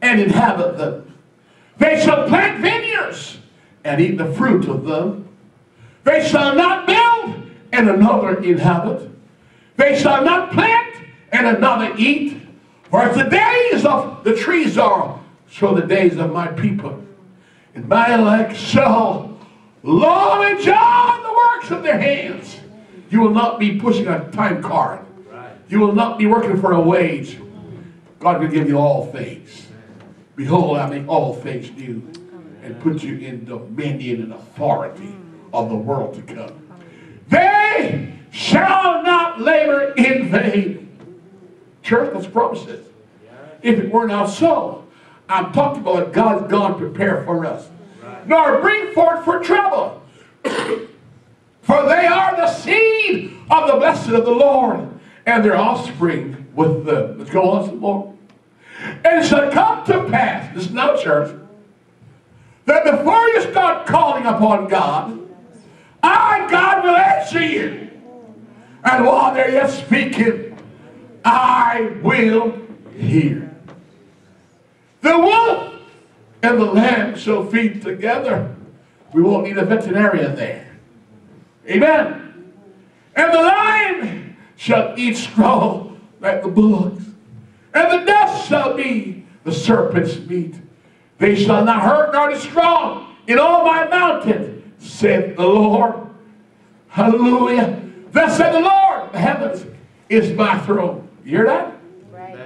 and inhabit them. They shall plant vineyards and eat the fruit of them. They shall not build and another inhabit. They shall not plant and another eat. For as the days of the trees are, so the days of my people. And my elect shall long enjoy the works of their hands. You will not be pushing a time card. You will not be working for a wage. God will give you all things. Behold, I make all things new, and put you in dominion and authority of the world to come. They shall not labor in vain. Church, those promises. If it were not so, I'm talking about what God's gone prepare for us. Nor bring forth for trouble. For they are the seed of the blessed of the Lord, and their offspring with them. Let's go on some more. And it shall come to pass, this is now, church, that before you start calling upon God, our God will answer you. And while they're yet speaking, I will hear. The wolf and the lamb shall feed together. We won't need a veterinarian there. Amen. And the lion shall eat straw like the bullocks, and the dust shall be the serpent's meat. They shall not hurt nor destroy in all my mountain, saith the Lord. Hallelujah. Thus said the Lord, the heavens is my throne. You hear that? Right.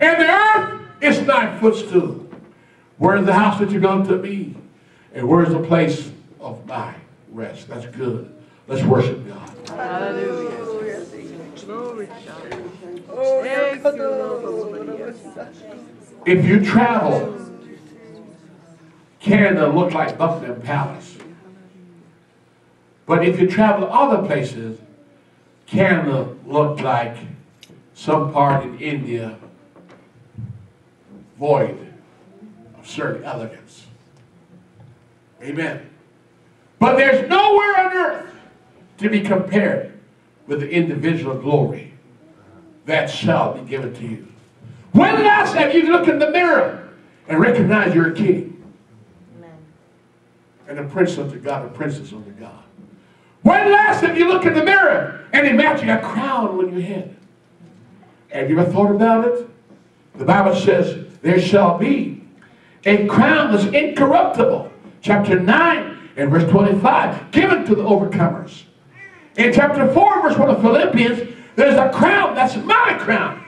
And the earth is thy footstool. Where is the house that you're going to be? And where is the place of my rest? That's good. Let's worship God. Hallelujah. Glory to God. If you travel, Canada looks like Buckingham Palace. But if you travel to other places, Canada looked like some part in India void of certain elegance. Amen. But there's nowhere on earth to be compared with the individual glory that shall be given to you. When last have you looked in the mirror and recognized you're a king? And the prince unto God, the princess unto God. When last have you looked in the mirror and imagine a crown on your head? Have you ever thought about it? The Bible says, there shall be a crown that's incorruptible. Chapter 9 and verse 25, given to the overcomers. In chapter 4 verse 1 of Philippians, there's a crown that's my crown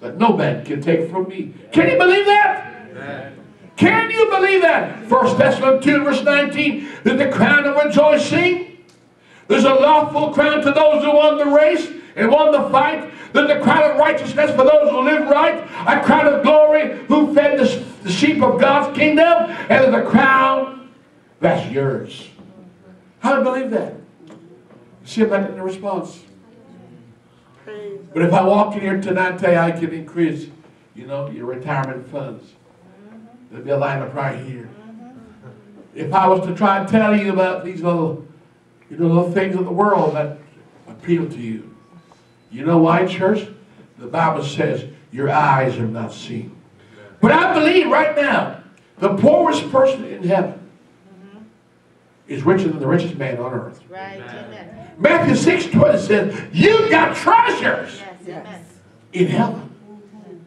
that no man can take from me. Can you believe that? Amen. Can you believe that? 1 Thessalonians 2 verse 19, that the crown of rejoicing, there's a lawful crown to those who won the race and won the fight, there's a crown of righteousness for those who live right, a crown of glory who fed the sheep of God's kingdom, and there's a crown that's yours. How do you believe that? See, I'm not getting a response. But if I walk in here tonight and tell you I can increase, you know, your retirement funds, there'd be a line up right here. If I was to try and tell you about these little, you know, little things of the world that appeal to you, you know why, church? The Bible says your eyes are not seen. But I believe right now the poorest person in heaven is richer than the richest man on earth. Right. Amen. Matthew 6:20 says, "You got treasures in heaven."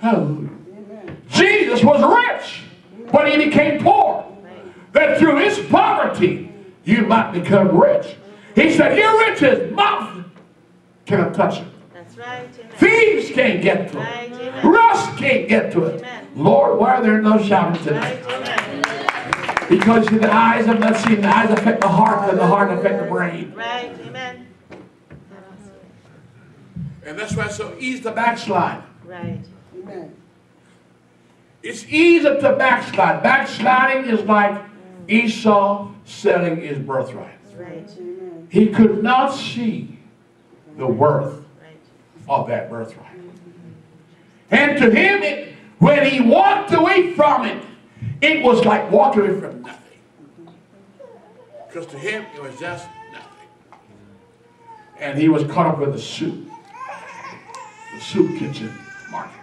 Hallelujah. Jesus was rich, but he became poor, that through his poverty you might become rich. He said, your riches, moth cannot touch it. That's right. Amen. Thieves can't get to it. Rust can't get to it. Amen. Lord, why are there no shouting tonight? Right. Because see, the eyes have not seen. The eyes affect the heart, and the heart affect the brain. Right. Amen. And that's why it's so easy to backslide. Right. Amen. It's easy to backslide. Backsliding is like Esau selling his birthright. Right. He could not see the worth of that birthright. And to him, when he walked away from it, it was like walking away from nothing. Because to him, it was just nothing. And he was caught up with the soup kitchen market.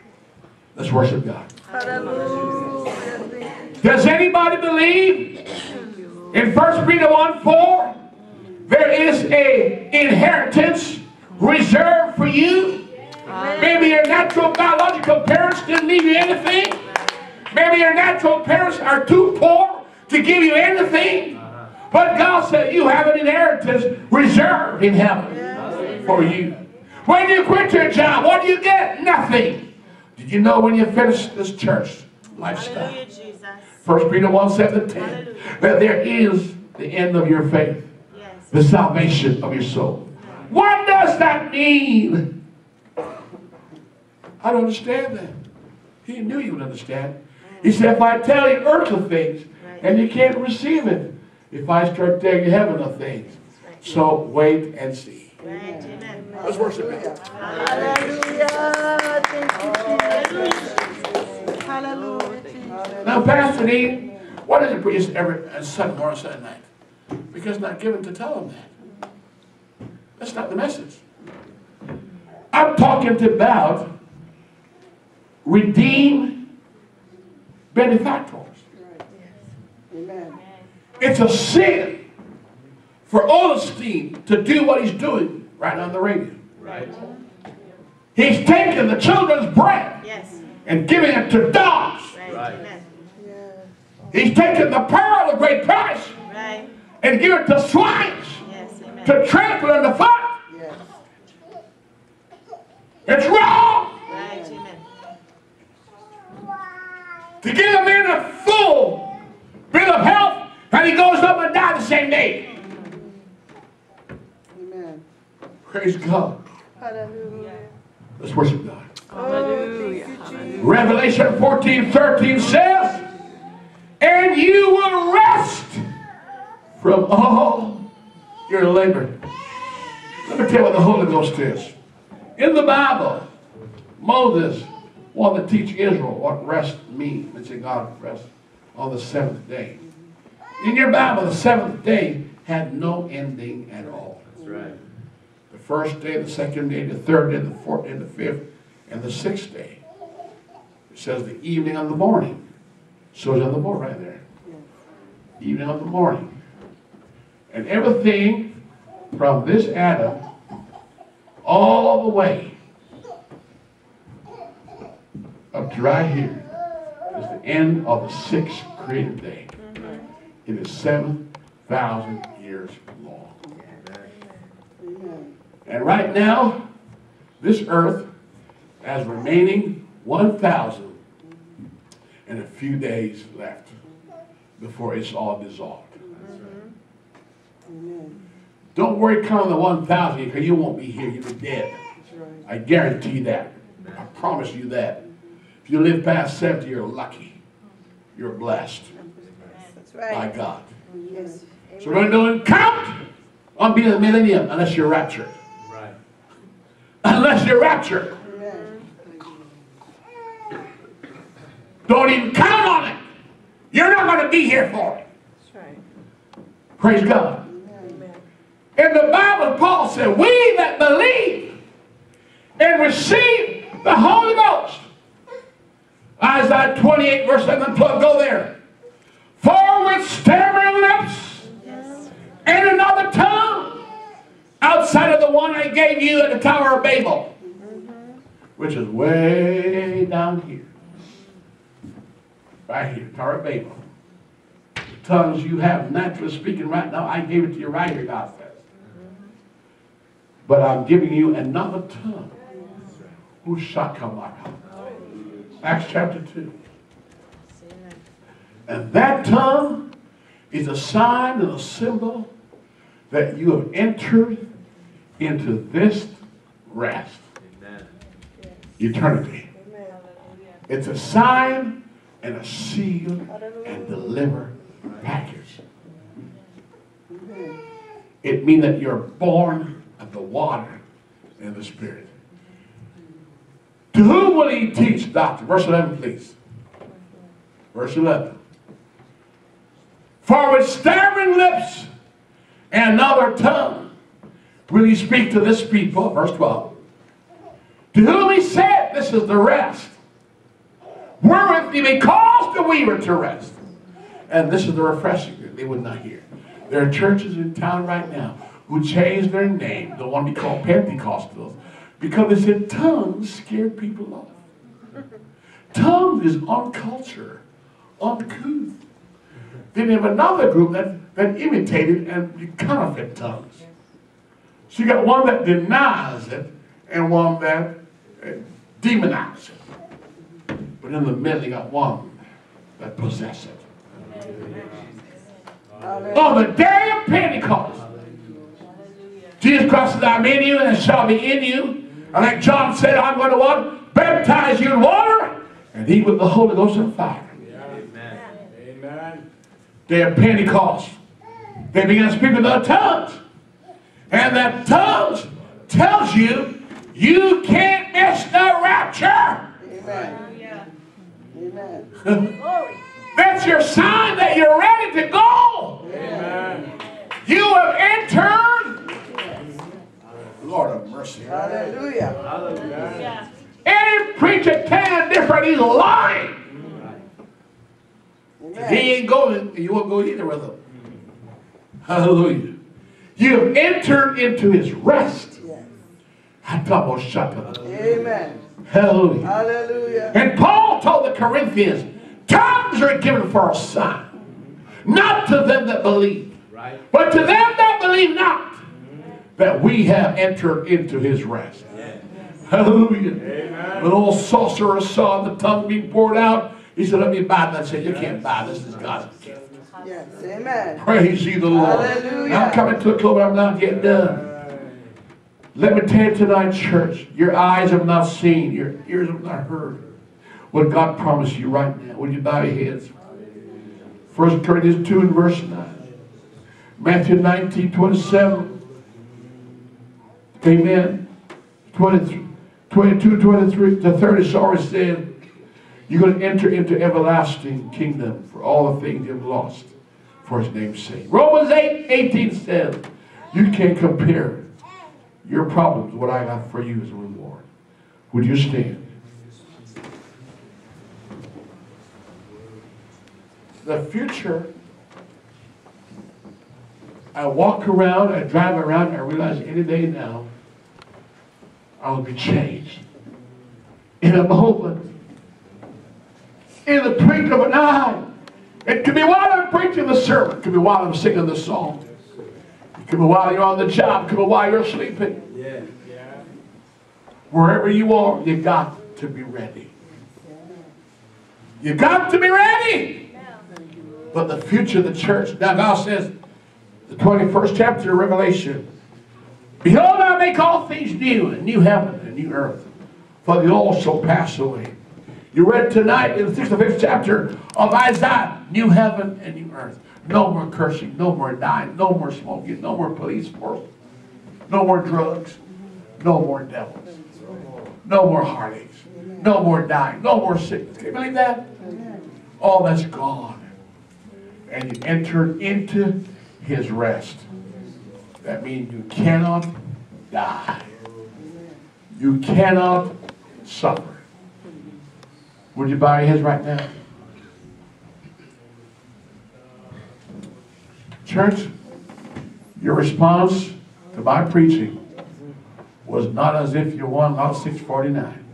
Let's worship God. Does anybody believe in 1 Peter 1:4 there is an inheritance reserved for you? Maybe your natural biological parents didn't leave you anything. Maybe your natural parents are too poor to give you anything. But God said you have an inheritance reserved in heaven for you. When you quit your job, what do you get? Nothing. Did you know when you finish this church lifestyle? 1 Peter 1:17, that there is the end of your faith, the salvation of your soul. What does that mean? I don't understand that. He knew you would understand. He said, if I tell you earthly things and you can't receive it, if I start telling you heavenly things, so wait and see. Amen. Let's worship him. Hallelujah. Thank you, Jesus. Hallelujah. Now, Pastor Dean, Why does he preach every Sunday morning, Sunday night? Because it's not given to tell him that. That's not the message. I'm talking about redeemed benefactors. Amen. It's a sin for Osteen to do what he's doing right on the radio. Right. He's taking the children's bread and giving it to dogs. Right. He's taking the pearl of great price and giving it to swines, to trample in the foot. Yes. It's wrong to give a man a full bit of health and he goes up and dies the same day. Amen. Praise God. Hallelujah. Let's worship God. Hallelujah. Hallelujah. Revelation 14:13 says, and you will rest from all your labor. Let me tell you what the Holy Ghost is. In the Bible, Moses wanted to teach Israel what rest means. Let's say God rest on the seventh day. In your Bible, the seventh day had no ending at all. That's right. The first day, the second day, the third day, the fourth day, the fifth, and the sixth day. It says the evening and the morning. So it's on the board right there. Evening and the morning. And everything from this Adam all the way up to right here is the end of the sixth created day. It is 7,000 years long. And right now, this earth has remaining 1,000 and a few days left before it's all dissolved. Don't worry counting the 1,000 because you won't be here. You'll be dead. I guarantee that. I promise you that. If you live past 70, you're lucky. You're blessed. That's right. By God. Yes. So we're going to count on being a millennium unless you're raptured. Right. Unless you're raptured. Amen. Don't even count on it. You're not going to be here for it. That's right. Praise God. Amen. In the Bible, Paul said, we that believe and receive the Holy Ghost. Isaiah 28, verse 7 and 12, go there. For with stammering lips and another tongue outside of the one I gave you at the Tower of Babel, which is way down here. Right here, Tower of Babel. The tongues you have naturally speaking right now, I gave it to you right here, God says. But I'm giving you another tongue. Ushakamaka. Acts chapter 2. And that tongue is a sign and a symbol that you have entered into this rest. Amen. Eternity. Amen. It's a sign and a seal and deliver package. Amen. It means that you're born of the water and the Spirit. To whom will he teach, doctor? Verse 11, please. Verse 11. For with stammering lips and another tongue will he speak to this people. Verse 12. To whom he said, this is the rest, wherewith he may cause the weaver to rest. And this is the refreshing that they would not hear. There are churches in town right now who changed their name. They want to be called Pentecostals. Because they said tongues scared people off. Tongues is uncultured, uncouth. Then you have another group that imitated and counterfeit tongues. So you got one that denies it and one that demonizes it. But in the middle you got one that possesses it. On the day of Pentecost, Jesus Christ said, I'm in you and it shall be in you. And like John said, I'm going to what? Baptize you in water, and he with the Holy Ghost and fire. Yeah. Amen. Amen. Day of Pentecost. They began to speak with other tongues. And that tongues tells you, you can't miss the rapture. Amen. Amen. That's your sign that you're ready to go. Amen. You have entered. Lord of mercy. Hallelujah. Hallelujah. Any preacher telling different, he's lying. If he ain't going, you won't go either with him. Hallelujah. You have entered into his rest. Amen. Hallelujah. Hallelujah. And Paul told the Corinthians, tongues are given for a sign, not to them that believe, but to them that believe not, that we have entered into his rest. Yes. Hallelujah. Amen. When old sorcerer saw the tongue being poured out, he said, let me buy that. I said, you can't buy this. This is God's gift. Yes. Amen. Praise ye the Lord. Hallelujah. I'm coming to a club, I'm not yet done. Let me tell you tonight, church, your eyes have not seen, your ears have not heard what God promised you right now. Would you bow your heads? 1 Corinthians 2 and verse 9. Matthew 19, 27. Amen. 22, 23 to 30. Sorry, said, you're going to enter into everlasting kingdom for all the things you've lost for his name's sake. Romans 8, 18 says, you can't compare your problems what I got for you as a reward. Would you stand? The future, I walk around, I drive around, and I realize any day now, I'll be changed. In a moment, in the blink of an eye, it could be while I'm preaching the sermon, it could be while I'm singing the song, it could be while you're on the job, it could be while you're sleeping. Yeah. Yeah. Wherever you are, you got to be ready. You got to be ready. But the future of the church. Now God says, the 21st chapter of Revelation, behold, I make all things new, a new heaven and a new earth, for they all shall pass away. You read tonight in the 65th chapter of Isaiah, new heaven and new earth. No more cursing, no more dying, no more smoking, no more police force, no more drugs, no more devils, no more heartaches, no more dying, no more sickness. Can you believe that? All that's gone. And you entered into his rest. That means you cannot die. You cannot suffer. Would you bow your heads right now? Church, your response to my preaching was not as if you won Lot 649.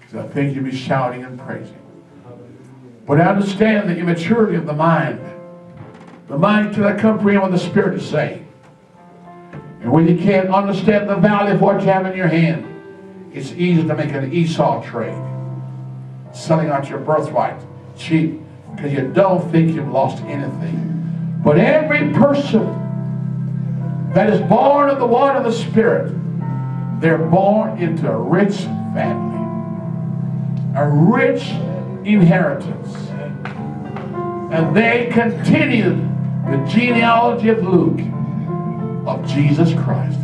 Because I think you'd be shouting and praising. But I understand the immaturity of the mind. The mind cannot comprehend what the Spirit is saying. And when you can't understand the value of what you have in your hand, it's easy to make an Esau trade. Selling out your birthright cheap because you don't think you've lost anything. But every person that is born of the water of the Spirit, they're born into a rich family. A rich inheritance. And they continued the genealogy of Luke of Jesus Christ.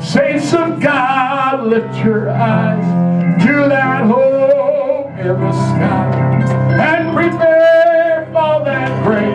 Saints of God, lift your eyes to that hope in the sky and prepare for that grace.